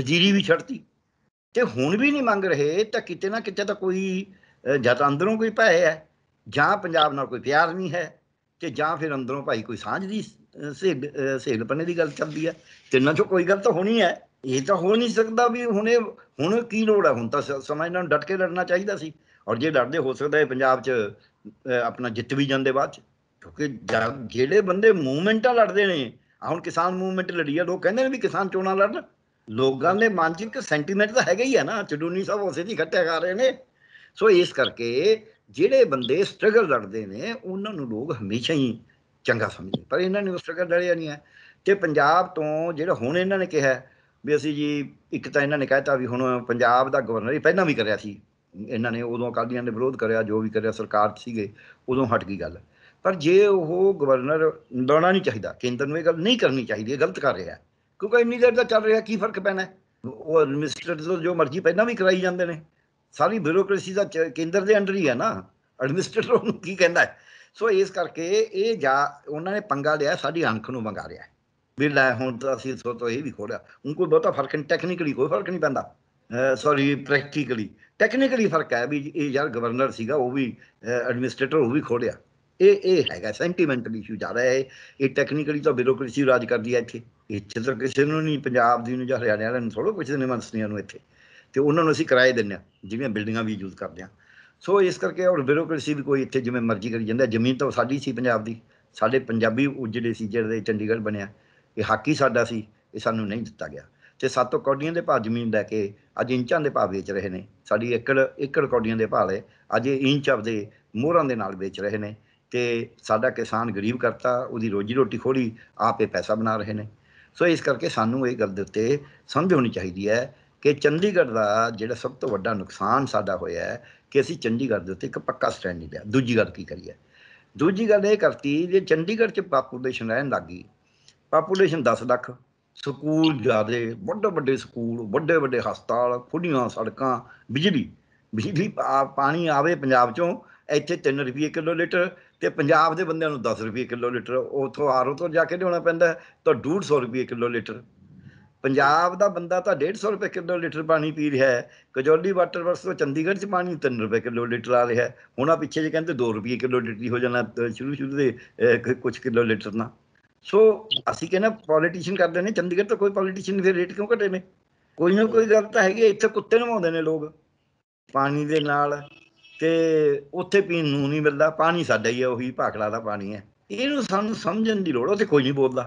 वजीरी भी छड्डती, तो हुण भी नहीं मंग रहे, तो किते ना किते तो कोई जद अंदरों कोई भय है, ਜਾਂ ਪੰਜਾਬ ਨਾਲ ਕੋਈ ਪਿਆਰ ਨਹੀਂ ਹੈ, ਤੇ ਜਾਂ ਫਿਰ ਅੰਦਰੋਂ ਭਾਈ ਕੋਈ ਸਾਂਝ ਦੀ ਸੇਲ ਸੇਲ ਪੰਨੇ ਦੀ ਗੱਲ ਚੱਲਦੀ ਹੈ। ਤਿੰਨਾਂ ਚੋਂ ਕੋਈ ਗੱਲ ਤਾਂ ਹੋਣੀ ਹੈ, ਇਹ ਤਾਂ ਹੋ ਨਹੀਂ ਸਕਦਾ ਵੀ ਹੁਣੇ ਹੁਣ ਕੀ ਲੋੜ ਹੈ। ਹੁਣ ਤਾਂ ਸਮਾਂ ਇਹਨਾਂ ਨੂੰ ਡਟ ਕੇ ਲੜਨਾ ਚਾਹੀਦਾ ਸੀ, ਔਰ ਜੇ ਲੜਦੇ ਹੋ ਸਕਦਾ ਇਹ ਪੰਜਾਬ 'ਚ ਆਪਣਾ ਜਿੱਤ ਵੀ ਜਾਂਦੇ ਬਾਅਦ 'ਚ, ਕਿਉਂਕਿ ਜਿਹੜੇ ਬੰਦੇ ਮੂਵਮੈਂਟਾਂ ਲੜਦੇ ਨੇ, ਹੁਣ ਕਿਸਾਨ ਮੂਵਮੈਂਟ ਲੜੀ ਆ, ਲੋਕ ਕਹਿੰਦੇ ਨੇ ਵੀ ਕਿਸਾਨ ਚੋਣਾਂ ਲੜਨ, ਲੋਕਾਂ ਦੇ ਮਨ 'ਚ ਇੱਕ ਸੈਂਟੀਮੈਂਟ ਤਾਂ ਹੈਗਾ ਹੀ ਹੈ ਨਾ, ਚਡੂਨੀ ਸਾਹਿਬ ਉਸੇ 'ਚ ਹੀ ਖੱਟਿਆ ਕਰ ਰਹੇ ਨੇ। ਸੋ ਇਸ ਕਰਕੇ ਜਿਹੜੇ ਬੰਦੇ ਸਟਰਗਲ ਲੜਦੇ ਨੇ ਉਹਨਾਂ ਨੂੰ ਲੋਕ ਹਮੇਸ਼ਾ ਹੀ ਚੰਗਾ ਸਮਝਦੇ, ਪਰ ਇਹਨਾਂ ਨੇ ਉਹ ਸਟਰਗਲ ਲੜਿਆ ਨਹੀਂ ਹੈ। ਅਤੇ ਪੰਜਾਬ ਤੋਂ ਜਿਹੜਾ ਹੁਣ ਇਹਨਾਂ ਨੇ ਕਿਹਾ ਵੀ ਅਸੀਂ ਜੀ, ਇੱਕ ਤਾਂ ਇਹਨਾਂ ਨੇ ਕਹਿ ਦਿੱਤਾ ਵੀ ਹੁਣ ਪੰਜਾਬ ਦਾ ਗਵਰਨਰ, ਪਹਿਲਾਂ ਵੀ ਕਰਿਆ ਸੀ ਇਹਨਾਂ ਨੇ, ਉਦੋਂ ਅਕਾਲੀਆਂ ਨੇ ਵਿਰੋਧ ਕਰਿਆ, ਜੋ ਵੀ ਕਰਿਆ ਸਰਕਾਰ ਸੀਗੇ ਉਦੋਂ ਹਟ ਗਈ ਗੱਲ, ਪਰ ਜੇ ਉਹ ਗਵਰਨਰ ਲਾਉਣਾ ਨਹੀਂ ਚਾਹੀਦਾ, ਕੇਂਦਰ ਨੂੰ ਇਹ ਗੱਲ ਨਹੀਂ ਕਰਨੀ ਚਾਹੀਦੀ, ਇਹ ਗਲਤ ਕਰ ਰਿਹਾ, ਕਿਉਂਕਿ ਇੰਨੀ ਦੇਰ ਦਾ ਚੱਲ ਰਿਹਾ, ਕੀ ਫਰਕ ਪੈਣਾ? वो एडमिनिस्ट्रेटर तो जो मर्जी पहना भी कराई जाते हैं, सारी ब्यूरोक्रेसी का केंद्र के अंडर ही है ना, एडमिनिस्ट्रेटर उन्होंने की कहना है। सो इस करके ये जा उन्होंने पंगा लिया, साड़ी अणख नूं मंगा लिया भी लै हुण तां असीं इस तो यह भी खोलिया। उनको कोई बहुता फर्क नहीं, टैक्नीकली कोई फर्क नहीं पैंदा, सॉरी प्रैक्टिकली टैक्नीकली फर्क है भी यार गवर्नर सीगा वो भी एडमिनिस्ट्रेटर वो भी खोलिया। ये ये हैगा सेंटीमेंटल इशू जा रहा है, ये टैक्नीकली तो ब्यूरोक्रेसी राज करती है इत्थे, इत्थे तो किसी नूं नहीं, पंजाब दी नूं जां हरियाणे वाले नूं थोड़ो पुछदे ने मंसनियां नूं इत्थे, तो उन्होंने असीं किराए दिंदे हां जिवें बिल्डिंगां भी यूज़ करदे हां। सो इस करके और ब्यूरोक्रेसी भी कोई इत्थे जिवें मर्जी करी जांदा। जमीन तो साडी सी पंजाब दी, साडे पंजाबी उजड़े सी जिहड़े चंडीगढ़ बनिया, ये हक ही साडा सी, ये सानूं नहीं दित्ता गया। तो सातों कौड़ियां दे भाव जमीन लैके अज इंचां दे भाव बेच रहे हैं, साडी एकड़ एकड़ कौड़ियां दे भाव है अज इंच आपदे मोहरां दे नाल बेच रहे हैं। तो साडा किसान गरीब करता, उहदी रोजी रोटी खोली, आपे पैसा बना रहे हैं। सो इस करके सानूं इह गल दे उत्ते समझ होनी चाहीदी है कि चंडीगढ़ का जिहड़ा सब तो वड्डा नुकसान साडा होया है कि असीं चंडीगढ़ दे उत्ते एक पक्का स्टैंड नहीं लिया। दूजी गल की करिए, दूजी गल ये करती जे चंडीगढ़ च पापूलेशन रहन लग गई, पापूलेशन दस लख, स्कूल ज़्यादा, बड़े बड़े स्कूल, बड़े बड़े हस्पताल, खुलियां सड़कां, बिजली बिजली पानी आवे पंजाब चों इत्थे तीन रुपये किलो लीटर तो पंजाब के बंदे नूं दस रुपये किलो लीटर, उतों आरो तो जाके लिआउणा पैंदा तो डेढ़ सौ रुपये किलो लीटर। पंजाब का बंदा तो डेढ़ सौ रुपये किलो लीटर पानी पी रहा है, कजौली वाटर वर्कस तो चंडीगढ़ से पानी तीन रुपये किलो लीटर आ रहा है। हुण पिछे जे कहंदे दो रुपये किलो लीटर ही हो जाना शुरू शुरू के कुछ किलो लीटर ना। सो असीं कहना पॉलीटिशियन करते हैं चंडीगढ़ तो कोई पॉलीटिशियन फिर रेट क्यों घटे ने, कोई ना कोई गल तां हैगी। इत्थे कुत्ते नवाउंदे ने लोग पानी दे नाल ते उत्थे पीण नूं नहीं मिलदा, पानी साडा ही है उही भाखड़ा दा पानी है। इहनूं सानूं समझण दी लोड़, उत्थे कोई नहीं बोलदा,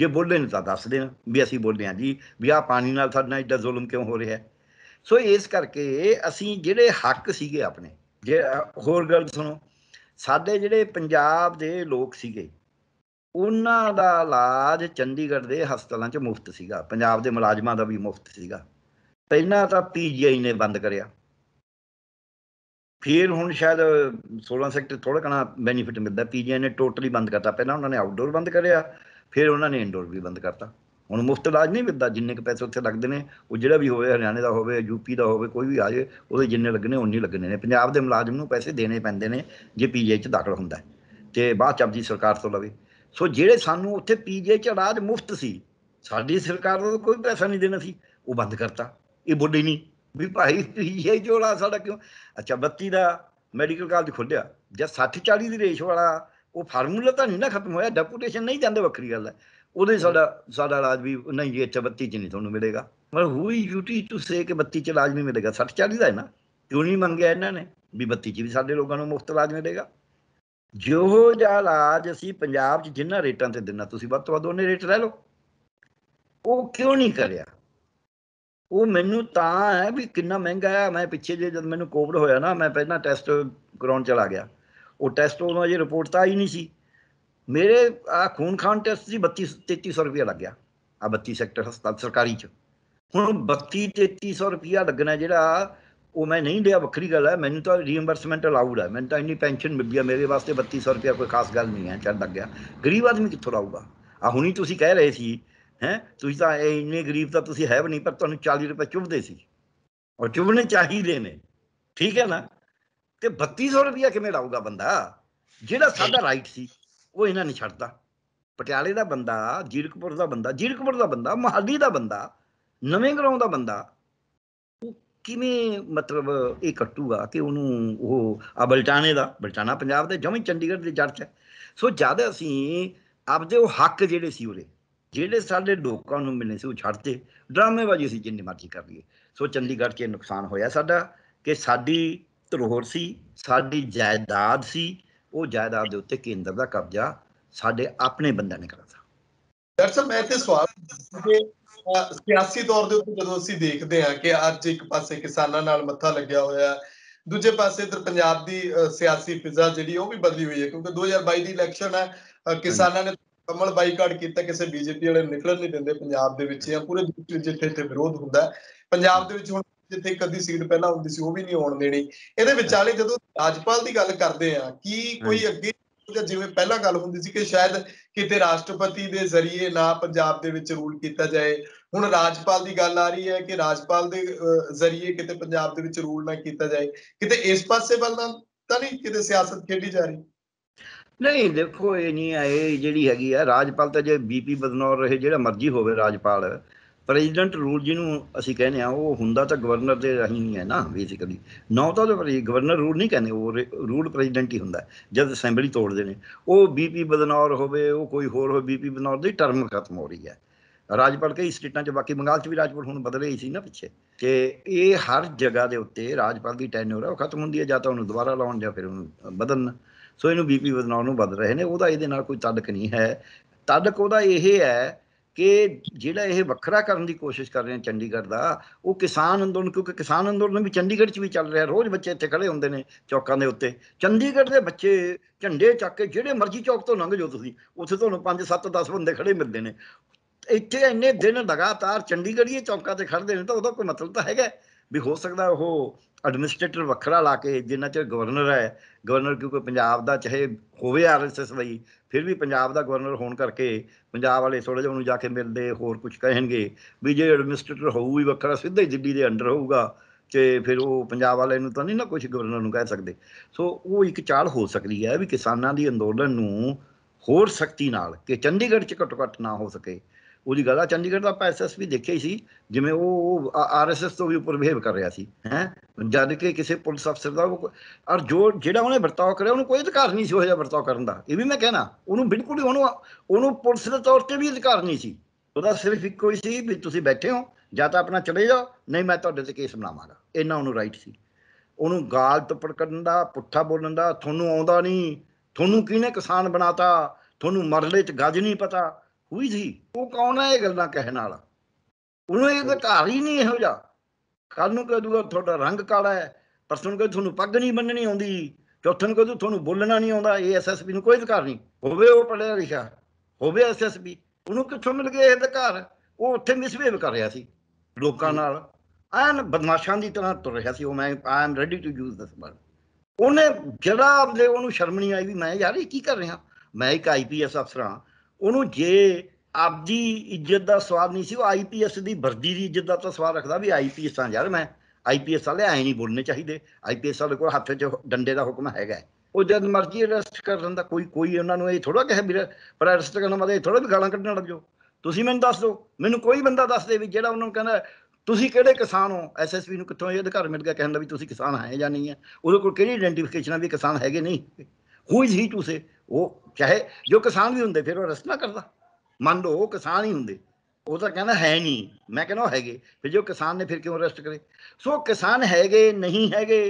जे बोले ने तां दस देण भी असीं बोले हां जी भी आह पानी नाल साडे नाल एड्डा जुल्म क्यों हो रहा है। सो इस करके असीं जिहड़े हक सीगे अपने, जे होर गल सुणो साडे जिहड़े पंजाब दे लोक सीगे उन्हां दा इलाज चंडीगढ़ के हस्पतालों च मुफ्त सीगा, पंजाब के मुलाजमां का भी मुफ्त सीगा। पहला तो पी जी आई ने बंद करिया, फिर हुण शायद सोलह सैक्टर थोड़ा घना बेनीफिट मिलता, पी जी आई ने टोटली बंद करता। पहला उन्होंने आउटडोर बंद करिया, फिर उन्होंने इनडोर भी बंद करता। हुण मुफ्त इलाज नहीं मिलता, जिन्ने के पैसे उत्थे लगते हैं वो जिहड़ा भी होवे, हरियाणे का होवे, यूपी का होवे, कोई भी आ जाए वो जिन्ने लगने उन्ने ही लगने ने। पंजाब के मुलाजम नूं पैसे देने पैंदे ने जे पी जी आई च दाखिल हुंदा ते बाद च आपदी सरकार तो लवे। सो जिहड़े सानूं उत्थे पीजीआई च इलाज मुफ्त सी, साडी सरकार दा कोई पैसा नहीं देना सी, वो बंद करता। ये बोले नहीं भी भाई पीजीआई जो इलाज साडा क्यों। अच्छा बत्ती का मैडिकल कॉलेज खोलिया, जब सठ चाली की रेश वाला वो फार्मूला तो नहीं ना खत्म होया, डेपूटेशन नहीं जाते वक्री गल है, वो साडा साडा इलाज भी नहीं जी इत्थे बत्ती च नहीं तुहानूं मिलेगा। मतलब हू यूटी टू से कि बत्ती च इलाज नहीं मिलेगा, सठ चाली का है ना, क्यों नहीं मंगया इन्होंने भी बत्ती च भी साडे लोगों को मुफ्त इलाज मिलेगा। जो जहा इलाज असीं पंजाब च जिन्हां रेटां ते दिना तुसीं वध तो वध उन्ने रेट लै लो, वो क्यों नहीं करिया। वो मैनूं तां है भी कितना महंगा है। मैं पिछे जे जद मैनूं कोविड होया ना, मैं पहला टैसट कराउण चला गया, वो टैसट उदों अजे रिपोर्ट तां आई नहीं सी, मेरे आ खून खान टैसट सी बत्ती तेती सौ रुपया लग गया, आ बत्ती सैक्टर हस्पताल सरकारी च। हुण बत्ती तेती सौ रुपया लगना जिहड़ा वो मैं नहीं लिया वक्री गल है, मैंने तो रीइंबर्समेंट अलाउड है, मैंने तो इन्नी पेनशन मिल गया, मेरे वास्ते बत्ती सौ रुपया कोई खास गल नहीं है, चल लग गया। गरीब आदमी कितों लाऊगा। आ हुणी तुसीं कह रहे सी हैं तुसीं तां इन्ने गरीब तां तुसीं है भी नहीं, पर तुहानूं चाली रुपये चुभदे सी और चुभने चाहिदे ने, ठीक है ना। तो बत्ती सौ रुपया किवें लाऊगा बंदा, जिहड़ा साडा राइट सी वो इन्हां नहीं छड्डदा। पटियाले का बंदा, जीरकपुर का बंदा, जीरकपुर का बंदा, मोहाली का बंदा, नवें ग्राउं का बंदा किमें मतलब ये कट्टूगा कि उन्होंने वो आ बलटाने का बलटाना पंजाब के जमें चंडीगढ़ के जड़ है। सो ज्यादा असी आपदे वो हक जोड़े सी उरे जोड़े साढ़े लोगों को मिलने से वो छड़ते, ड्रामेबाजी असी जिन्नी मर्जी कर लीए। सो चंडीगढ़ के नुकसान होया साडा कि साडी धरोहर सी, साडी जायदाद सी, वो जायदाद के उत्ते केंद्र का कब्जा साडे अपने बंदे ने कराया। डॉक्टर साहब मैं इत्थे सवाल सियासी तौर के उत्ते जो असीं देखते हैं कि अज एक पासे किसानां नाल मत्था लग्या होया, दूजे पासे इधर पंजाब दी सियासी फिजा जिहड़ी ओह भी बदली हुई है, क्योंकि दो हज़ार बाई दी इलैक्शन है, किसानां ने मुकम्मल बाईकाट किया, किसी बीजेपी वाले निकल नहीं देंदे पंजाब दे विच, जां पूरे जिथे जिथे विरोध हुंदा पंजाब दे विच, हुण जिथे कदी सीट पहलां हुंदी सी ओह भी नहीं आउण देणी। इहदे विचाले जदों राजपाल दी गल करदे आ कि कोई अग्गे जिवें पहला गल हुंदी सी कि शायद किते राष्ट्रपति दे जरिए ना पंजाब दे विच रूल कीता जाए, हुण राजपाल दी गल आ रही है कि राजपाल दे जरिए किते पंजाब दे विच रूल ना कीता जाए, किते इस पासे वल ना तां नहीं किते सियासत खेडी जा रही? नहीं देखो ये नहीं है जी हैगी है राजपाल तो जो बीपी बदनौर रहे जो मर्जी हो राजपाल प्रेजिडेंट रूल जिन्होंने असं कहने वो होंगे तो गवर्नर के राही नहीं है ना बेसिकली नौ तो गवर्नर रूल नहीं कहने वो रूल प्रेजिडेंट ही होंगे जब असैंबली तोड़ते हैं वो बीपी बदनौर हो कोई होर हो बीपी बदनौर की टर्म खत्म हो रही है। राजपाल कई स्टेटा च बाकी बंगाल भी राजपाल हूँ बदले ही सी ना पिछे तो ये हर जगह के उत्ते राजपाल की टैन्योर है खत्म होंगी है या तो उन्होंने दोबारा लाने या फिर उन्होंने बदलना सो इनू बीपी बदनौर नूं बदल रहे हैं वह ये कोई तड़क नहीं है। तड़क वह ये है कि जिहड़ा ये वखरा करने की कोशिश कर रहे हैं चंडीगढ़ का वो किसान अंदोलन क्योंकि किसान अंदोलन भी चंडीगढ़ भी चल रहा है रोज़ बच्चे इत्थे खड़े होंदे ने चौकां दे उत्ते चंडीगढ़ के बच्चे झंडे चक के जिहड़े मर्जी चौक तो लंघ जाओ तुसीं उत्थे तुहानूं पांच सत्त दस बंदे खड़े मिलते हैं इत्थे इन्ने दिन लगातार चंडीगढ़ ही चौकां ते खड़दे ने तां उहदा कोई मतलब तां हैगा भी हो सकदा वो एडमिनिस्ट्रेटर वखरा ला के जिन्ना चर गवर्नर है गवर्नर क्योंकि पंजाब का चाहे होवे आर एस एस बई फिर भी पंजाब का गवर्नर होने करके पंजाब वाले थोड़ा जिहा उन्होंने जाके मिलते होर कुछ कहेंगे भी जो एडमिनिस्ट्रेटर होऊ ही वखरा सीधा ही दिल्ली के अंडर होगा तो फिर वो पंजाब वाले तो नहीं ना कुछ गवर्नर नूं कह सकते सो वो एक चाल हो सकती है भी किसानां दी अंदोलन नूं होर सख्ती नाल कि चंडीगढ़ च घट्टो घट्ट ना हो सके। ਉਹਦੀ ਗੱਲ ਆ ਚੰਡੀਗੜ੍ਹ ਦਾ ਆਰਐਸਐਸ ਵੀ ਦੇਖਿਆ ਹੀ ਸੀ ਜਿਵੇਂ ਉਹ ਆਰਐਸਐਸ ਤੋਂ ਵੀ ਉੱਪਰ ਬਿਹੇਵ ਕਰ ਰਿਹਾ ਸੀ ਹੈਂ ਜਦ ਕਿ ਕਿਸੇ ਪੁਲਿਸ ਅਫਸਰ ਦਾ ਉਹ ਔਰ ਜੋ ਜਿਹੜਾ ਉਹਨੇ ਵਰਤਾਓ ਕਰਿਆ ਉਹਨੂੰ ਕੋਈ ਅਧਿਕਾਰ ਨਹੀਂ ਸੀ ਉਹ ਜਿਹਾ ਵਰਤਾਓ ਕਰਨ ਦਾ ਇਹ ਵੀ ਮੈਂ ਕਹਿਣਾ ਉਹਨੂੰ ਬਿਲਕੁਲ ਹੀ ਉਹਨੂੰ ਉਹਨੂੰ ਪੁਲਿਸ ਦੇ ਤੌਰ 'ਤੇ ਵੀ ਅਧਿਕਾਰ ਨਹੀਂ ਸੀ ਉਹਦਾ ਸਿਰਫ ਇੱਕੋ ਹੀ ਸੀ ਵੀ ਤੁਸੀਂ ਬੈਠੇ ਹੋ ਜਾਂ ਤਾਂ ਆਪਣਾ ਚਲੇ ਜਾਓ ਨਹੀਂ ਮੈਂ ਤੁਹਾਡੇ 'ਤੇ ਕੇਸ ਬਣਾਵਾਂਗਾ ਇੰਨਾ ਉਹਨੂੰ ਰਾਈਟ ਸੀ। ਉਹਨੂੰ ਗਾਲ ਤੱਪੜ ਕਰਨ ਦਾ ਪੁੱਠਾ ਬੋਲਣ ਦਾ ਤੁਹਾਨੂੰ ਆਉਂਦਾ ਨਹੀਂ ਤੁਹਾਨੂੰ ਕਿਹਨੇ ਕਿਸਾਨ ਬਣਾਤਾ ਤੁਹਾਨੂੰ ਮਰਲੇ 'ਚ ਗੱਜ ਨਹੀਂ ਪਤਾ हुई थी वो कौन है ये गल्लां कहण वाला उन्हें अधिकार ही नहीं इहो जिहा कल नूं कह दूगा तुहाडा रंग काला है परसों कह तुहानूं पग नहीं बन्नणी आउंदी चौथे नूं कह तुहानूं बोलना नहीं आउंदा ए एस एस पी नूं कोई अधिकार नहीं होवे वो पढ़िया लिखिया होवे एस एस पी उन्होंने कित्थों मिल गए अधिकार वो उत्थे मिसबिहेव कर रहा सी लोकां नाल ऐन बदमाशां दी तरह तुर रहा सी वो मैं I am ready to use this word उन्हें जड़ा आपदे उन्होंने शर्म नहीं आई भी मैं यार ये की कर रहा मैं एक आई पी एस अफसर हाँ ਉਹਨੂੰ ਜੇ ਆਪਦੀ ਇੱਜ਼ਤ ਦਾ ਸਵਾਲ ਨਹੀਂ ਸੀ ਉਹ ਆਈ ਪੀ ਐਸ ਦੀ ਵਰਦੀ ਦੀ ਇੱਜ਼ਤ ਦਾ ਤਾਂ ਸਵਾਲ ਰੱਖਦਾ ਵੀ ਆਈ ਪੀ ਐਸਾਂ ਯਾਰ ਮੈਂ ਆਈ ਪੀ ਐਸ ਵਾਲੇ ਐਂ ਨਹੀਂ ਬੋਲਣੇ ਚਾਹੀਦੇ ਆਈ ਪੀ ਐਸ ਵਾਲੇ ਕੋਲ ਹੱਥ 'ਚ ਡੰਡੇ ਦਾ ਹੁਕਮ ਹੈਗਾ ਉਹ ਜਦ ਮਰਜ਼ੀ ਅਰੈਸਟ ਕਰ ਦਿੰਦਾ ਕੋਈ ਕੋਈ ਉਹਨਾਂ ਨੂੰ ਇਹ ਥੋੜ੍ਹਾ ਕਿਹਾ ਵੀ ਪਰ ਅਰੈਸਟ ਕਰਨ ਵਾਲੇ ਥੋੜ੍ਹਾ ਵੀ ਗਾਲਾਂ ਕੱਢਣ ਲੱਗ ਜਾਓ ਤੁਸੀਂ ਮੈਨੂੰ ਦੱਸ ਦਿਓ ਮੈਨੂੰ ਕੋਈ ਬੰਦਾ ਦੱਸ ਦੇ ਵੀ ਜਿਹੜਾ ਉਹਨਾਂ ਨੂੰ ਕਹਿੰਦਾ ਤੁਸੀਂ ਕਿਹੜੇ ਕਿਸਾਨ ਹੋ ਐਸ ਐਸ ਪੀ ਨੂੰ ਕਿੱਥੋਂ ਇਹ ਅਧਿਕਾਰ ਮਿਲ ਗਿਆ ਕਹਿਣ ਦਾ ਵੀ ਤੁਸੀਂ ਕਿਸਾਨ ਹੈ ਜਾਂ ਨਹੀਂ ਹੈ ਉਹਦੇ ਕੋਲ ਕਿਹੜੀ ਆਈਡੈਂਟੀਫਿਕੇਸ਼ਨ ਆ ਵੀ ਕਿਸਾਨ ਹੈਗੇ ਨਹੀਂ हुई ही टूसे वो चाहे जो किसान भी होंगे फिर वो अरेस्ट ना करता मान लो वो किसान ही होंगे वो तो कहना है नहीं मैं कहना है फिर जो किसान ने फिर क्यों अरेस्ट करे सो किसान है नहीं है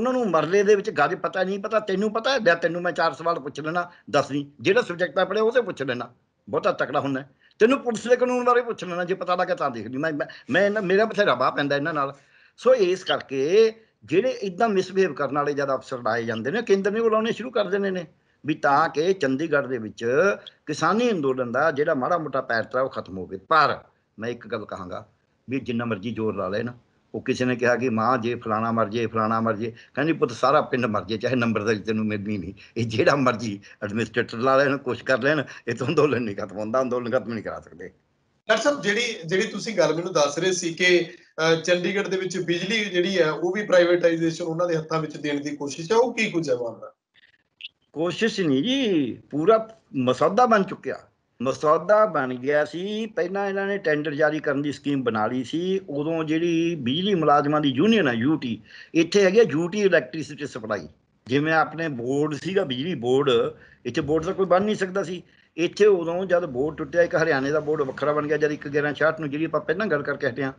उन्होंने मरले दे विच गज पता नहीं पता तेनों पता है तेनों मैं चार सवाल पूछ लेना दस नहीं जो सबजैक्ट मैं पढ़िया वो पूछ लेना बहुता तकड़ा होना तेनों पुलिस के कानून बारे पूछ लेना जो पता लगे तो देख ली मैं मैं मेरा बथेरा वाह पैंदा इन्हां नाल सो इस करके ਜਿਹੜੇ ਇੱਦਾਂ ਮਿਸਬਿਹੇਵ ਕਰਨ ਵਾਲੇ ਜ਼ਿਆਦਾ ਅਫਸਰ ਲਾਏ ਜਾਂਦੇ ਨੇ ਕੇਂਦਰ ਨੇ ਉਹ ਲਾਉਣੇ ਸ਼ੁਰੂ ਕਰ ਦਿੰਦੇ ਨੇ ਵੀ ਤਾਂ ਕਿ ਚੰਡੀਗੜ੍ਹ ਦੇ ਵਿੱਚ ਕਿਸਾਨੀ ਅੰਦੋਲਨ ਦਾ ਜਿਹੜਾ ਮਾੜਾ ਮੋਟਾ ਪੈਟਰਾ ਉਹ ਖਤਮ ਹੋਵੇ। ਪਰ ਮੈਂ ਇੱਕ ਗੱਲ ਕਹਾਂਗਾ ਵੀ ਜਿੰਨਾ ਮਰਜ਼ੀ ਜ਼ੋਰ ਲਾ ਲੈਣ ਉਹ ਕਿਸੇ ਨੇ ਕਿਹਾ ਕਿ ਮਾਂ ਜੇ ਫਲਾਣਾ ਮਰ ਜੇ ਫਲਾਣਾ ਮਰ ਜੇ ਕਹਿੰਦੀ ਪੁੱਤ ਸਾਰਾ ਪਿੰਡ ਮਰ ਜੇ ਚਾਹੇ ਨੰਬਰਦਾਰੀ ਤੈਨੂੰ ਮਿਲਣੀ ਨਹੀਂ ਇਹ ਜਿਹੜਾ ਮਰਜ਼ੀ ਐਡਮਿਨਿਸਟ੍ਰੇਟਰ ਲਾ ਲੈਣ ਕੁਛ ਕਰ ਲੈਣ ਇਹ ਤਾਂ ਅੰਦੋਲਨ ਨਹੀਂ ਖਤਮ ਹੁੰਦਾ ਅੰਦੋਲਨ ਖਤਮ ਨਹੀਂ ਕਰਾ ਸਕਦੇ। डॉक्टर साहब जी जी तुसीं गल मैनूं दस रहे सी कि चंडीगढ़ दे विच बिजली जिहड़ी है वो भी प्राइवेटाइजेशन उन्हां दे हत्थां विच देण दी कोशिश है वो की कुछ है मामला कोशिश नहीं जी पूरा मसौदा बन चुकिया मसौदा बन गया सी पहलां इन्हां ने टेंडर जारी करन दी स्कीम बना ली सी उदों जिहड़ी बिजली मुलाजमां दी यूनियन है यूटी इत्थे हैगी यूटी इलैक्ट्रिसिटी सप्लाई जिवें अपने बोर्ड सीगा बिजली बोर्ड इत्थे बोर्ड दा कोई बन नहीं सकदा सी ਇੱਥੇ ਉਦੋਂ ਜਦ ਬੋਰਡ ਟੁੱਟਿਆ ਇੱਕ ਹਰਿਆਣੇ ਦਾ ਬੋਰਡ ਵੱਖਰਾ ਬਣ ਗਿਆ ਜਦ ਇੱਕ ਗਿਆਰਾਂ ਛਿਆਹਠ ਨੂੰ ਜਿਹੜੀ ਆਪਾਂ ਪਹਿਲਾਂ ਗੱਲ ਕਰਕੇ ਹਟੇ ਹਾਂ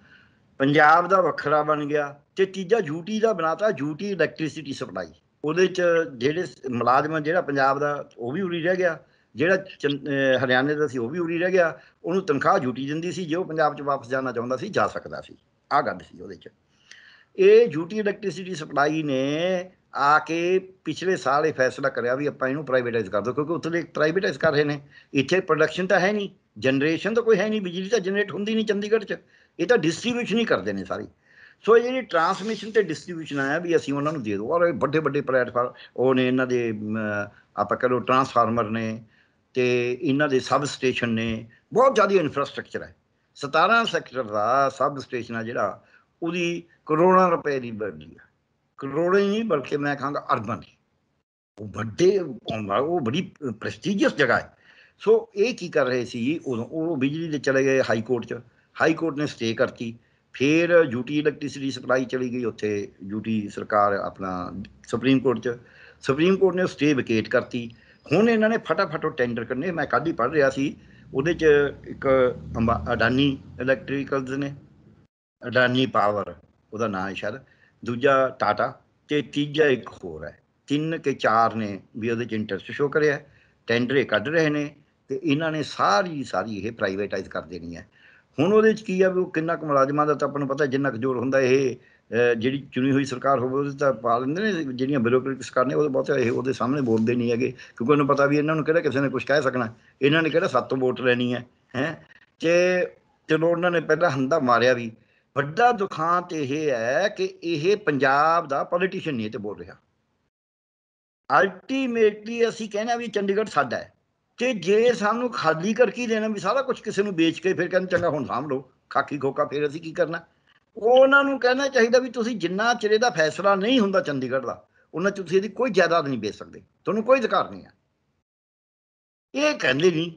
ਪੰਜਾਬ ਦਾ ਵੱਖਰਾ ਬਣ ਗਿਆ ਅਤੇ ਤੀਜਾ ਯੂਟੀ ਦਾ ਬਣਾਤਾ ਯੂਟੀ ਇਲੈਕਟ੍ਰੀਸਿਟੀ ਸਪਲਾਈ ਉਹਦੇ 'ਚ ਜਿਹੜੇ ਮੁਲਾਜ਼ਮ ਜਿਹੜਾ ਪੰਜਾਬ ਦਾ ਉਹ ਵੀ ਉਰੀ ਰਹਿ ਗਿਆ ਜਿਹੜਾ ਹਰਿਆਣੇ ਦਾ ਸੀ ਉਹ ਵੀ ਉਰੀ ਰਹਿ ਗਿਆ ਉਹਨੂੰ ਤਨਖਾਹ ਯੂਟੀ ਦਿੰਦੀ ਸੀ ਜੇ ਉਹ ਪੰਜਾਬ 'ਚ ਵਾਪਸ ਜਾਣਾ ਚਾਹੁੰਦਾ ਸੀ ਜਾ ਸਕਦਾ ਸੀ ਆਹ ਗੱਲ ਸੀ ਉਹਦੇ 'ਚ। ਇਹ ਯੂਟੀ ਇਲੈਕਟ੍ਰੀਸਿਟੀ ਸਪਲਾਈ ਨੇ आ के पिछले साल ये फैसला कराया भी आपां इहनूं प्राइवेटाइज कर दो क्योंकि उत्थे प्राइवेटाइज कर रहे हैं इत्थे प्रोडक्शन तो है नहीं जनरेशन तो कोई है नहीं बिजली तो जनरेट होंदी नहीं चंडीगढ़ च ये तो डिस्ट्रीब्यूशन ही करते हैं सारी सो जी ट्रांसमिशन तो डिस्ट्रीब्यूशन आया भी असीं उन्हां नूं दे दो और बड़े बड़े प्लेटफॉर्म और ने इन्हां दे आप कह लो ट्रांसफार्मर ने तो इन्ह के सब स्टेशन ने बहुत ज़्यादा इंफ्रास्ट्रक्चर है। सतारा सैक्टर का सब स्टेशन है जोड़ा उदी करोड़ों रुपए की बनी है, करोड़ों ही नहीं बल्कि मैं कहूँगा अरबन की बड़े वो बड़ी प्रस्टीजियस जगह है। सो ये की कर रहे सी उदों वो बिजली चले गए हाई कोर्ट च, हाई कोर्ट ने स्टे करती, फिर यूटी इलैक्ट्रिसिटी सप्लाई चली गई उत्थे यूटी सरकार अपना सुप्रीम कोर्ट च, सुप्रीम कोर्ट ने स्टे विकेट करती। हुण इन्हां ने फटाफट टेंडर करने, मैं कल ही पढ़ रहा सी उहदे च इक अंबा अडानी इलैक्ट्रिकल्स ने, अडानी पावर उहदा नाम है शायद, दूजा टाटा ते तीजा एक होर है, तीन के चार ने भी उहदे च इंटरस्ट शो करिया, टेंडर कढ़ रहे ने ते इन्हां ने सारी सारी ये प्राइवेटाइज कर देनी है। हुण उहदे च की आ वी किन्ना क मुलाजमां दा तां आपां नूं पता जिन्ना क जोर हुंदा इह जिहड़ी चुनी हुई सरकार होवे उहदे तां पा लैंदे ने, जिहड़ियां ब्यूरोक्रेट्स करने उहदे बहुत इह उहदे सामने बोलदे नहीं हैगे क्योंकि उन्हें पता भी इन्हां नूं किहड़ा किसी ने कुछ कह सकना, इन्हां ने किहड़ा सत्त वोट लैनी है हैं। ते चलो उन्हां ने पहलां हंदा मारिया भी। ਵੱਡਾ ਦੁਖਾਂਤ ਇਹ ਹੈ ਕਿ ਇਹ ਪੰਜਾਬ ਦਾ ਪੋਲੀਟੀਸ਼ੀਅਨ ਨਹੀਂ ਤੇ ਬੋਲ ਰਿਹਾ। ਅਲਟੀਮੇਟਲੀ ਅਸੀਂ ਕਹਿੰਦੇ ਵੀ ਚੰਡੀਗੜ੍ਹ ਸਾਡਾ ਹੈ ਤੇ ਜੇ ਸਾਨੂੰ ਖਾਲੀ ਕਰਕੇ ਦੇਣਾ ਵੀ ਸਾਰਾ ਕੁਝ ਕਿਸੇ ਨੂੰ ਵੇਚ ਕੇ ਫਿਰ ਕਹਿੰਦੇ ਚੰਗਾ ਹੁਣ ਸਾਂਭ ਲਓ ਖਾਕੀ ਖੋਕਾ, ਫਿਰ ਅਸੀਂ ਕੀ ਕਰਨਾ। ਉਹਨਾਂ ਨੂੰ ਕਹਿਣਾ ਚਾਹੀਦਾ ਵੀ ਤੁਸੀਂ ਜਿੰਨਾ ਚਿਰ ਇਹਦਾ ਫੈਸਲਾ ਨਹੀਂ ਹੁੰਦਾ ਚੰਡੀਗੜ੍ਹ ਦਾ ਉਹਨਾਂ ਚ ਤੁਸੀਂ ਇਹਦੀ ਕੋਈ ਜਾਇਦਾਦ ਨਹੀਂ ਵੇਚ ਸਕਦੇ, ਤੁਹਾਨੂੰ ਕੋਈ ਅਧਿਕਾਰ ਨਹੀਂ ਹੈ। ਇਹ ਕਹਿੰਦੇ ਨਹੀਂ,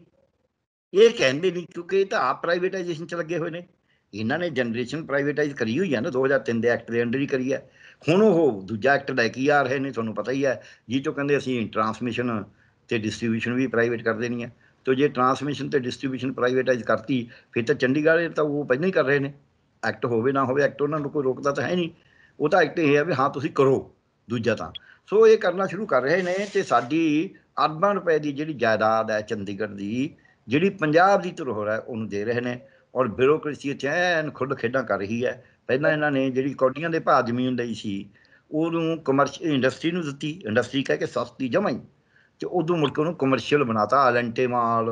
ਇਹ ਕਹਿੰਦੇ ਨਹੀਂ ਕਿਉਂਕਿ ਇਹ ਤਾਂ ਆਪ ਪ੍ਰਾਈਵੇਟਾਈਜੇਸ਼ਨ 'ਚ ਲੱਗੇ ਹੋਏ ਨੇ। ਇਹਨਾਂ ਨੇ ਜਨਰੇਸ਼ਨ ਪ੍ਰਾਈਵੇਟਾਈਜ਼ ਕਰੀ ਹੋਈ ਹੈ ਨਾ ਦੋ ਹਜ਼ਾਰ ਤਿੰਨ ਦੇ ਐਕਟ ਦੇ ਅੰਡਰ ਹੀ ਕਰੀ ਹੈ। ਹੁਣ ਉਹ ਦੂਜਾ ਐਕਟ ਲੈ ਕੇ ਆ ਰਹੇ ਨੇ, ਤੁਹਾਨੂੰ ਪਤਾ ਹੀ ਹੈ, ਜਿਹ 'ਚੋਂ ਕਹਿੰਦੇ ਅਸੀਂ ਟਰਾਂਸਮਿਸ਼ਨ ਅਤੇ ਡਿਸਟਰੀਬਿਊਸ਼ਨ ਵੀ ਪ੍ਰਾਈਵੇਟ ਕਰ ਦੇਣੀ ਹੈ। ਤੋ ਜੇ ਟਰਾਂਸਮਿਸ਼ਨ ਅਤੇ ਡਿਸਟਰੀਬਿਊਸ਼ਨ ਪ੍ਰਾਈਵੇਟਾਈਜ਼ ਕਰਤੀ ਫਿਰ ਤਾਂ ਚੰਡੀਗੜ੍ਹ ਤਾਂ ਉਹ ਪਹਿਲਾਂ ਹੀ ਕਰ ਰਹੇ ਨੇ, ਐਕਟ ਹੋਵੇ ਨਾ ਹੋਵੇ, ਐਕਟ ਉਹਨਾਂ ਨੂੰ ਕੋਈ ਰੋਕਦਾ ਤਾਂ ਹੈ ਨਹੀਂ। ਉਹ ਤਾਂ ਐਕਟ ਇਹ ਹੈ ਵੀ ਹਾਂ ਤੁਸੀਂ ਕਰੋ ਦੂਜਾ ਤਾਂ। ਸੋ ਇਹ ਕਰਨਾ ਸ਼ੁਰੂ ਕਰ ਰਹੇ ਨੇ ਅਤੇ ਸਾਡੀ ਅਰਬਾਂ ਰੁਪਏ ਦੀ ਜਿਹੜੀ ਜਾਇਦਾਦ ਹੈ ਚੰਡੀਗੜ੍ਹ ਦੀ, ਜਿਹੜੀ ਪੰਜਾਬ ਦੀ ਧਰੋਹਰ ਹੈ, ਉਹਨੂੰ ਦੇ ਰਹੇ ਨੇ। और ਬਿਊਰੋਕ੍ਰੇਸੀ ਇੱਥੇ ਐਨ ਖੁੱਲ੍ਹ ਖੇਡਾਂ ਕਰ ਰਹੀ ਹੈ। ਪਹਿਲਾਂ ਇਹਨਾਂ ਨੇ ਜਿਹੜੀ ਕੌਡੀਆਂ ਦੇ ਭਾਅ ਜ਼ਮੀਨ ਲਈ ਸੀ ਉਹਨੂੰ ਕਮਰਸ਼ੀਅਲ ਇੰਡਸਟਰੀ ਨੂੰ ਦਿੱਤੀ, ਇੰਡਸਟਰੀ ਕਹਿ ਕੇ ਸਸਤੀ ਜਮਾਂ ਹੀ, ਅਤੇ ਉਦੋਂ ਮੁੜ ਕੇ ਉਹਨੂੰ ਕਮਰਸ਼ੀਅਲ ਬਣਾਤਾ। ਅਲੈਂਟੇ ਮਾਲ,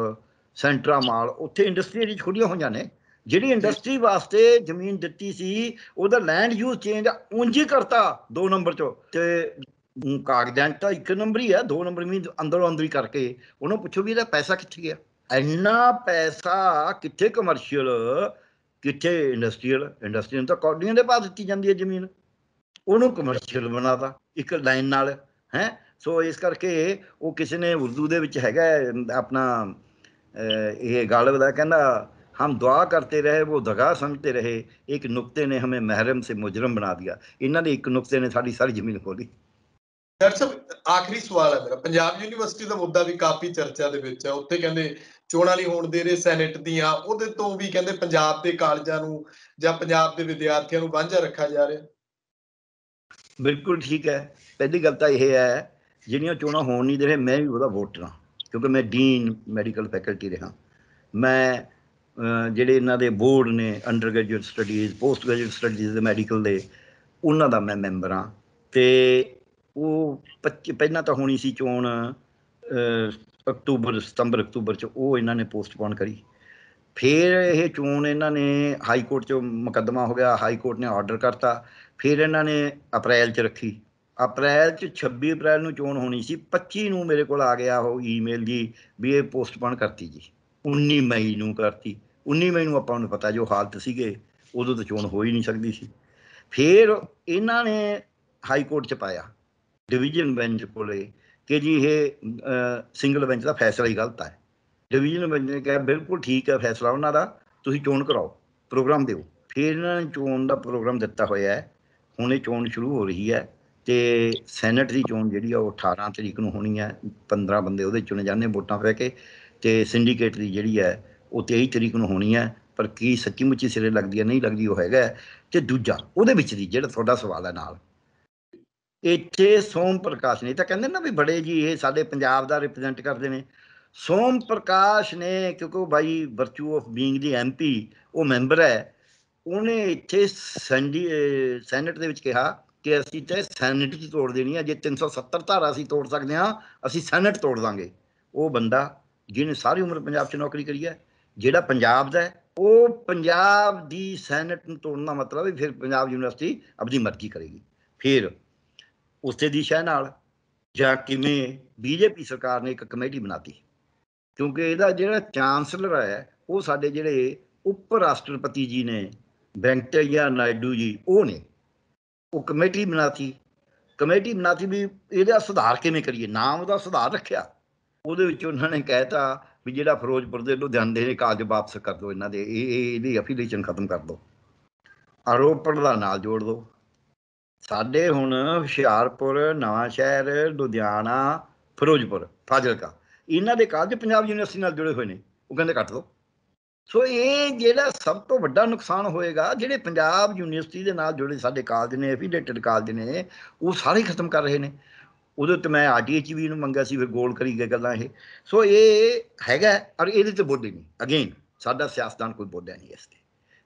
ਸੈਂਟਰਾ ਮਾਲ, ਉੱਥੇ ਇੰਡਸਟਰੀ ਵਿੱਚ ਖੁੱਲ੍ਹੀਆਂ ਹੋਈਆਂ ਨੇ। ਜਿਹੜੀ ਇੰਡਸਟਰੀ ਵਾਸਤੇ ਜ਼ਮੀਨ ਦਿੱਤੀ ਸੀ ਉਹਦਾ ਲੈਂਡ ਯੂਜ਼ ਚੇਂਜ ਉਂਝ ਹੀ ਕਰਤਾ ਦੋ ਨੰਬਰ 'ਚੋਂ, ਅਤੇ ਕਾਗਜ਼ਾਂ 'ਚ ਤਾਂ ਇੱਕ ਨੰਬਰ ਹੀ ਹੈ, ਦੋ ਨੰਬਰ ਮੀਨਜ਼ ਅੰਦਰੋਂ ਅੰਦਰ ਹੀ ਕਰਕੇ। ਉਹਨੂੰ ਪੁੱਛੋ ਵੀ ਇਹਦਾ ਪੈਸਾ ਕਿੱਥੇ ਗਿਆ, इन्ना पैसा कितने कमरशियल कितने इंडस्ट्रीयल, इंडस्ट्री में तो कौडियां के भाव दी जाती है जमीन, उन्होंने कमरशियल बनाता एक लाइन नाल है। सो इस करके वो किसी ने उर्दू दे विच हैगा अपना ये गालिब दा कहना, हम दुआ करते रहे वो दगा समझते रहे, एक नुक्ते ने हमें महरम से मुजरम बना दिया। इन्होंने एक नुक्ते ने सारी सारी जमीन खोली। ਡਾਕਟਰ ਸਾਹਿਬ ਆਖਰੀ ਸਵਾਲ ਹੈ ਮੇਰਾ, ਪੰਜਾਬ ਯੂਨੀਵਰਸਿਟੀ ਦਾ ਮੁੱਦਾ ਵੀ ਕਾਫੀ ਚਰਚਾ ਦੇ ਵਿੱਚ ਹੈ। ਉੱਥੇ ਕਹਿੰਦੇ ਚੋਣਾਂ ਨਹੀਂ ਹੋਣ ਦੇ ਰਹੇ ਸੈਨੇਟ ਦੀਆਂ, ਉਹਦੇ ਤੋਂ ਵੀ ਕਹਿੰਦੇ ਪੰਜਾਬ ਦੇ ਕਾਲਜਾਂ ਨੂੰ ਜਾਂ ਪੰਜਾਬ ਦੇ ਵਿਦਿਆਰਥੀਆਂ ਨੂੰ ਵਾਂਝਾ ਰੱਖਿਆ ਜਾ ਰਿਹਾ। ਬਿਲਕੁਲ ਠੀਕ ਹੈ। ਪਹਿਲੀ ਗੱਲ ਤਾਂ ਇਹ ਹੈ ਜਿਹੜੀਆਂ ਚੋਣਾਂ ਹੋਣ ਨਹੀਂ ਦੇ ਰਹੇ, ਮੈਂ ਵੀ ਉਹਦਾ ਵੋਟਰ ਹਾਂ ਕਿਉਂਕਿ ਮੈਂ ਡੀਨ ਮੈਡੀਕਲ ਫੈਕਲਟੀ ਰਿਹਾ। ਮੈਂ ਜਿਹੜੇ ਇਹਨਾਂ ਦੇ ਬੋਰਡ ਨੇ undergraduate studies, post graduate studies ਦੇ ਮੈਡੀਕਲ ਦੇ, ਉਹਨਾਂ ਦਾ ਮੈਂ ਮੈਂਬਰ ਹਾਂ। ਅਤੇ ਉਹ ਪੱਚੀ ਪਹਿਲਾਂ ਤਾਂ ਹੋਣੀ ਸੀ ਚੋਣ ਅਕਤੂਬਰ ਸਤੰਬਰ ਅਕਤੂਬਰ 'ਚ, ਉਹ ਇਹਨਾਂ ਨੇ ਪੋਸਟਪੋਨ ਕਰੀ। ਫਿਰ ਇਹ ਚੋਣ ਇਹਨਾਂ ਨੇ ਹਾਈ ਕੋਰਟ 'ਚੋਂ ਮੁਕੱਦਮਾ ਹੋ ਗਿਆ, ਹਾਈ ਕੋਰਟ ਨੇ ਆਰਡਰ ਕਰਤਾ, ਫਿਰ ਇਹਨਾਂ ਨੇ ਅਪ੍ਰੈਲ 'ਚ ਰੱਖੀ। ਅਪ੍ਰੈਲ 'ਚ ਛੱਬੀ ਅਪ੍ਰੈਲ ਨੂੰ ਚੋਣ ਹੋਣੀ ਸੀ, ਪੱਚੀ ਨੂੰ ਮੇਰੇ ਕੋਲ ਆ ਗਿਆ ਉਹ ਈਮੇਲ ਜੀ ਵੀ ਇਹ ਪੋਸਟਪੋਨ ਕਰਤੀ ਜੀ, ਉੱਨੀ ਮਈ ਨੂੰ ਕਰਤੀ। ਉੱਨੀ ਮਈ ਨੂੰ ਆਪਾਂ ਨੂੰ ਪਤਾ ਜੋ ਹਾਲਤ ਸੀਗੇ ਉਦੋਂ ਤਾਂ ਚੋਣ ਹੋ ਹੀ ਨਹੀਂ ਸਕਦੀ ਸੀ। ਫਿਰ ਇਹਨਾਂ ਨੇ ਹਾਈ ਕੋਰਟ 'ਚ ਪਾਇਆ ਡਿਵੀਜ਼ਨ ਬੈਂਚ ਕੋਲੇ ਕਿ ਜੀ ਇਹ ਸਿੰਗਲ ਬੈਂਚ ਦਾ ਫੈਸਲਾ ਹੀ ਗਲਤ ਹੈ। ਡਿਵੀਜ਼ਨ ਬੈਂਚ ਨੇ ਕਿਹਾ ਬਿਲਕੁਲ ਠੀਕ ਹੈ ਫੈਸਲਾ ਉਹਨਾਂ ਦਾ, ਤੁਸੀਂ ਚੋਣ ਕਰਾਓ, ਪ੍ਰੋਗਰਾਮ ਦਿਓ। ਫਿਰ ਇਹਨਾਂ ਨੇ ਚੋਣ ਦਾ ਪ੍ਰੋਗਰਾਮ ਦਿੱਤਾ ਹੋਇਆ ਹੈ। ਹੁਣ ਇਹ ਚੋਣ ਸ਼ੁਰੂ ਹੋ ਰਹੀ ਹੈ ਅਤੇ ਸੈਨੇਟ ਦੀ ਚੋਣ ਜਿਹੜੀ ਆ ਉਹ ਅਠਾਰਾਂ ਤਰੀਕ ਨੂੰ ਹੋਣੀ ਹੈ। ਪੰਦਰਾਂ ਬੰਦੇ ਉਹਦੇ ਚੁਣੇ ਜਾਂਦੇ ਵੋਟਾਂ ਪੈ ਕੇ, ਅਤੇ ਸਿੰਡੀਕੇਟ ਦੀ ਜਿਹੜੀ ਹੈ ਉਹ ਤੇਈ ਤਰੀਕ ਨੂੰ ਹੋਣੀ ਹੈ। ਪਰ ਕੀ ਸੱਚੀ ਮੁੱਚੀ ਸਿਰੇ ਲੱਗਦੀ ਹੈ ਨਹੀਂ ਲੱਗਦੀ ਉਹ ਹੈਗਾ। ਅਤੇ ਦੂਜਾ ਉਹਦੇ ਵਿੱਚ ਦੀ ਜਿਹੜਾ ਤੁਹਾਡਾ ਸਵਾਲ ਹੈ ਨਾਲ, ਇੱਥੇ ਸੋਮ ਪ੍ਰਕਾਸ਼ ਨੇ ਤਾਂ ਕਹਿੰਦੇ ਨਾ ਵੀ ਬੜੇ ਜੀ ਇਹ ਸਾਡੇ ਪੰਜਾਬ ਦਾ ਰਿਪ੍ਰਜੈਂਟ ਕਰਦੇ ਨੇ। ਸੋਮ ਪ੍ਰਕਾਸ਼ ਨੇ ਕਿਉਂਕਿ ਉਹ ਬਾਈ ਵਰਚੂ ਆਫ ਬੀਂਗ ਦੀ ਐਮ ਪੀ ਉਹ ਮੈਂਬਰ ਹੈ, ਉਹਨੇ ਇੱਥੇ ਸੈਂਡੀ ਸੈਨੇਟ ਦੇ ਵਿੱਚ ਕਿਹਾ ਕਿ ਅਸੀਂ ਤਾਂ ਸੈਨੇਟ ਹੀ ਤੋੜ ਦੇਣੀ ਹੈ, ਜੇ ਤਿੰਨ ਸੌ ਸੱਤਰ ਧਾਰਾ ਅਸੀਂ ਤੋੜ ਸਕਦੇ ਹਾਂ ਅਸੀਂ ਸੈਨੇਟ ਤੋੜ ਦਾਂਗੇ। ਉਹ ਬੰਦਾ ਜਿਹਨੇ ਸਾਰੀ ਉਮਰ ਪੰਜਾਬ 'ਚ ਨੌਕਰੀ ਕਰੀ ਹੈ, ਜਿਹੜਾ ਪੰਜਾਬ ਦਾ, ਉਹ ਪੰਜਾਬ ਦੀ ਸੈਨੇਟ ਨੂੰ ਤੋੜਨ ਦਾ ਮਤਲਬ ਵੀ ਫਿਰ ਪੰਜਾਬ ਯੂਨੀਵਰਸਿਟੀ ਆਪਣੀ ਮਰਜ਼ੀ ਕਰੇਗੀ। ਫਿਰ ਉਸੇ ਦੀ ਸ਼ਹਿ ਨਾਲ ਜਾਂ ਕਿਵੇਂ ਬੀਜੇਪੀ ਸਰਕਾਰ ਨੇ ਇੱਕ ਕਮੇਟੀ ਬਣਾਤੀ, ਕਿਉਂਕਿ ਇਹਦਾ ਜਿਹੜਾ ਚਾਂਸਲਰ ਹੈ ਉਹ ਸਾਡੇ ਜਿਹੜੇ ਉਪ ਰਾਸ਼ਟਰਪਤੀ ਜੀ ਨੇ ਵੈਂਕਈਆ ਨਾਇਡੂ ਜੀ ਉਹ ਨੇ। ਉਹ ਕਮੇਟੀ ਬਣਾਤੀ ਕਮੇਟੀ ਬਣਾਤੀ ਵੀ ਇਹਦਾ ਸੁਧਾਰ ਕਿਵੇਂ ਕਰੀਏ, ਨਾਮ ਉਹਦਾ ਸੁਧਾਰ ਰੱਖਿਆ। ਉਹਦੇ ਵਿੱਚ ਉਹਨਾਂ ਨੇ ਕਹਿਤਾ ਵੀ ਜਿਹੜਾ ਫਿਰੋਜ਼ਪੁਰ ਦੇ ਲੁਧਿਆਣੇ ਦੇ ਕਾਗਜ਼ ਵਾਪਸ ਕਰ ਦਿਓ, ਇਹਨਾਂ ਦੇ ਇਹ ਇਹਦੀ ਐਫੀਲੀਏਸ਼ਨ ਖਤਮ ਕਰ ਦਿਓ, ਆਰੋਪੜ ਦਾ ਨਾਲ ਜੋੜ ਦਿਓ। ਸਾਡੇ ਹੁਣ ਹੁਸ਼ਿਆਰਪੁਰ, ਨਵਾਂਸ਼ਹਿਰ, ਲੁਧਿਆਣਾ, ਫਿਰੋਜ਼ਪੁਰ, ਫਾਜ਼ਿਲਕਾ ਇਹਨਾਂ ਦੇ ਕਾਗਜ਼ ਪੰਜਾਬ ਯੂਨੀਵਰਸਿਟੀ ਨਾਲ ਜੁੜੇ ਹੋਏ ਨੇ, ਉਹ ਕਹਿੰਦੇ ਕੱਟ ਦਿਓ। ਸੋ ਇਹ ਜਿਹੜਾ ਸਭ ਤੋਂ ਵੱਡਾ ਨੁਕਸਾਨ ਹੋਏਗਾ, ਜਿਹੜੇ ਪੰਜਾਬ ਯੂਨੀਵਰਸਿਟੀ ਦੇ ਨਾਲ ਜੁੜੇ ਸਾਡੇ ਕਾਲਜ ਨੇ, ਐਫੀਲੇਟਡ ਕਾਲਜ ਨੇ, ਉਹ ਸਾਰੇ ਖਤਮ ਕਰ ਰਹੇ ਨੇ। ਉਹਦੇ ਉੱਤੇ ਮੈਂ ਆਰ ਟੀ ਐਚ ਵੀ ਨੂੰ ਮੰਗਿਆ ਸੀ, ਫਿਰ ਗੋਲ ਕਰੀ ਗਏ ਗੱਲਾਂ ਇਹ। ਸੋ ਇਹ ਹੈਗਾ ਔਰ ਇਹਦੇ 'ਤੇ ਬੋਲੇ ਨਹੀਂ, ਅਗੇਨ ਸਾਡਾ ਸਿਆਸਤਦਾਨ ਕੋਈ ਬੋਲਿਆ ਨਹੀਂ ਇਸ 'ਤੇ,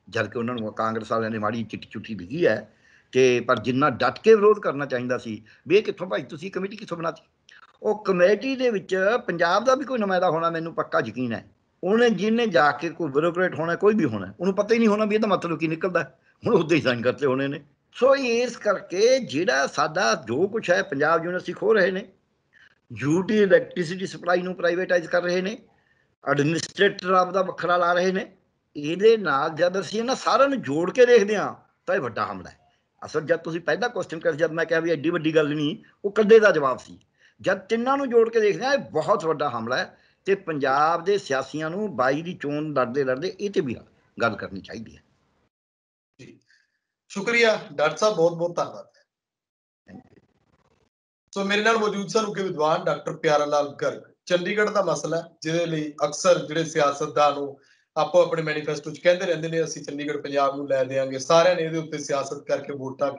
ਜਦ ਕਿ ਉਹਨਾਂ ਨੂੰ ਕਾਂਗਰਸ ਵਾਲਿਆਂ ਨੇ ਮਾੜੀ ਚਿੱਟੀ ਚੁੱਟੀ ਲਿਖੀ ਹੈ। ਅਤੇ ਪਰ ਜਿੰਨਾ ਡਟ ਕੇ ਵਿਰੋਧ ਕਰਨਾ ਚਾਹੀਦਾ ਸੀ ਵੀ ਇਹ ਕਿੱਥੋਂ ਭਾਈ ਤੁਸੀਂ ਕਮੇਟੀ ਕਿੱਥੋਂ ਬਣਾਤੀ। ਉਹ ਕਮੇਟੀ ਦੇ ਵਿੱਚ ਪੰਜਾਬ ਦਾ ਵੀ ਕੋਈ ਨੁਮਾਇੰਦਾ ਹੋਣਾ, ਮੈਨੂੰ ਪੱਕਾ ਯਕੀਨ ਹੈ। ਉਹਨੇ ਜਿਹਨੇ ਜਾ ਕੇ ਕੋਈ ਬਿਊਰੋਕਰੇਟ ਹੋਣਾ, ਕੋਈ ਵੀ ਹੋਣਾ, ਉਹਨੂੰ ਪਤਾ ਹੀ ਨਹੀਂ ਹੋਣਾ ਵੀ ਇਹਦਾ ਮਤਲਬ ਕੀ ਨਿਕਲਦਾ, ਹੁਣ ਉੱਦਾਂ ਹੀ ਸਾਈਨ ਕਰਤੇ ਹੋਣੇ ਨੇ। ਸੋ ਇਸ ਕਰਕੇ ਜਿਹੜਾ ਸਾਡਾ ਜੋ ਕੁਛ ਹੈ ਪੰਜਾਬ ਯੂਨੀਵਰਸਿਟੀ ਖੋਹ ਰਹੇ ਨੇ, ਯੂਟੀ ਇਲੈਕਟ੍ਰੀਸਿਟੀ ਸਪਲਾਈ ਨੂੰ ਪ੍ਰਾਈਵੇਟਾਈਜ਼ ਕਰ ਰਹੇ ਨੇ, ਐਡਮਿਨਿਸਟ੍ਰੇਟਰ ਆਪਦਾ ਵੱਖਰਾ ਲਾ ਰਹੇ ਨੇ। ਇਹਦੇ ਨਾਲ ਜਦ ਅਸੀਂ ਇਹਨਾਂ ਸਾਰਿਆਂ ਨੂੰ ਜੋੜ ਕੇ ਦੇਖਦੇ ਹਾਂ ਤਾਂ ਇਹ ਵੱਡਾ ਹਮਲਾ ਹੈ। ਅਸਲ ਜਦ ਤੁਸੀਂ ਪਹਿਲਾਂ ਕੁਐਸਚਨ ਕਰ, ਜਦ ਮੈਂ ਕਿਹਾ ਵੀ ਐਡੀ ਵੱਡੀ ਗੱਲ ਨਹੀਂ, ਉਹ ਕੱਲੇ ਦਾ ਜਵਾਬ ਸੀ। ਜਦ ਤਿੰਨਾਂ ਨੂੰ ਜੋੜ ਕੇ ਦੇਖਦੇ ਹਾਂ ਇਹ ਬਹੁਤ ਵੱਡਾ ਹਮਲਾ ਹੈ ਅਤੇ ਪੰਜਾਬ ਦੇ ਸਿਆਸੀਆਂ ਨੂੰ ਬਾਈ ਦੀ ਚੋਣ ਲੜਦੇ ਲੜਦੇ ਇਹ 'ਤੇ ਵੀ ਗੱਲ ਕਰਨੀ ਚਾਹੀਦੀ ਹੈ। ਜੀ ਸ਼ੁਕਰੀਆ ਡਾਕਟਰ ਸਾਹਿਬ, ਬਹੁਤ ਬਹੁਤ ਧੰਨਵਾਦ। ਸੋ ਮੇਰੇ ਨਾਲ ਮੌਜੂਦ ਸਨ ਉੱਘੇ ਵਿਦਵਾਨ ਡਾਕਟਰ ਪਿਆਰਾ ਲਾਲ ਗਰਗ। ਚੰਡੀਗੜ੍ਹ ਦਾ ਮਸਲਾ ਜਿਹਦੇ ਲਈ ਅਕਸਰ ਜਿਹੜੇ ਸਿਆਸਤਦਾਨ ਨੂੰ ਆਪੋ ਆਪਣੇ ਮੈਨੀਫੈਸਟੋ 'ਚ ਕਹਿੰਦੇ ਰਹਿੰਦੇ ਨੇ ਅਸੀਂ ਚੰਡੀਗੜ੍ਹ ਪੰਜਾਬ ਨੂੰ ਲੈ ਦਿਆਂਗੇ, ਸਾਰਿਆਂ ਨੇ ਇਹਦੇ ਉੱਤੇ ਸਿਆਸਤ ਕਰਕੇ ਵੋਟਾਂ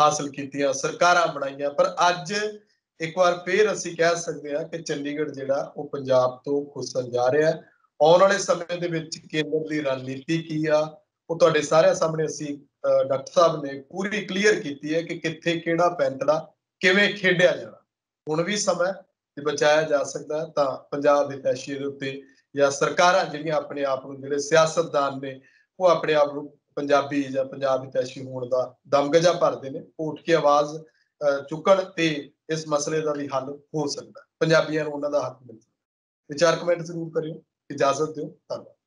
ਹਾਸਲ ਕੀਤੀਆਂ, ਸਰਕਾਰਾਂ ਬਣਾਈਆਂ, ਪਰ ਅੱਜ ਇੱਕ ਵਾਰ ਫਿਰ ਅਸੀਂ ਕਹਿ ਸਕਦੇ ਹਾਂ ਕਿ ਚੰਡੀਗੜ੍ਹ ਜਿਹੜਾ ਉਹ ਪੰਜਾਬ ਤੋਂ ਖੁੱਸਣ ਜਾ ਰਿਹਾ ਹੈ। ਆਉਣ ਵਾਲੇ ਸਮੇਂ ਦੇ ਵਿੱਚ ਕੇਂਦਰ ਦੀ ਰਣਨੀਤੀ ਕੀ ਆ ਉਹ ਤੁਹਾਡੇ ਸਾਰਿਆਂ ਸਾਹਮਣੇ ਅਸੀਂ ਡਾਕਟਰ ਸਾਹਿਬ ਨੇ ਪੂਰੀ ਕਲੀਅਰ ਕੀਤੀ ਹੈ ਕਿ ਕਿੱਥੇ ਕਿਹੜਾ ਪੈਂਤੜਾ ਕਿਵੇਂ ਖੇਡਿਆ ਜਾਣਾ। ਹੁਣ ਵੀ ਸਮਾਂ ਜੇ ਬਚਾਇਆ ਜਾ ਸਕਦਾ ਤਾਂ ਪੰਜਾਬ ਦੇ ਪੈਸ਼ੇ ਦੇ ਉੱਤੇ ਜਾਂ ਸਰਕਾਰਾਂ ਜਿਹੜੀਆਂ ਆਪਣੇ ਆਪ ਨੂੰ ਜਿਹੜੇ ਸਿਆਸਤਦਾਨ ਨੇ ਉਹ ਆਪਣੇ ਆਪ ਨੂੰ ਪੰਜਾਬੀ ਜਾਂ ਪੰਜਾਬ ਹਿਤੈਸ਼ੀ ਹੋਣ ਦਾ ਦਮਗਜਾ ਭਰਦੇ ਨੇ, ਉੱਠ ਕੇ ਆਵਾਜ਼ ਚੁੱਕਣ ਤੇ ਇਸ ਮਸਲੇ ਦਾ ਵੀ ਹੱਲ ਹੋ ਸਕਦਾ, ਪੰਜਾਬੀਆਂ ਨੂੰ ਉਹਨਾਂ ਦਾ ਹੱਕ ਮਿਲ ਸਕਦਾ। ਵਿਚਾਰ ਕਮੈਂਟ ਜ਼ਰੂਰ ਕਰਿਓ, ਇਜਾਜ਼ਤ ਦਿਓ, ਧੰਨਵਾਦ।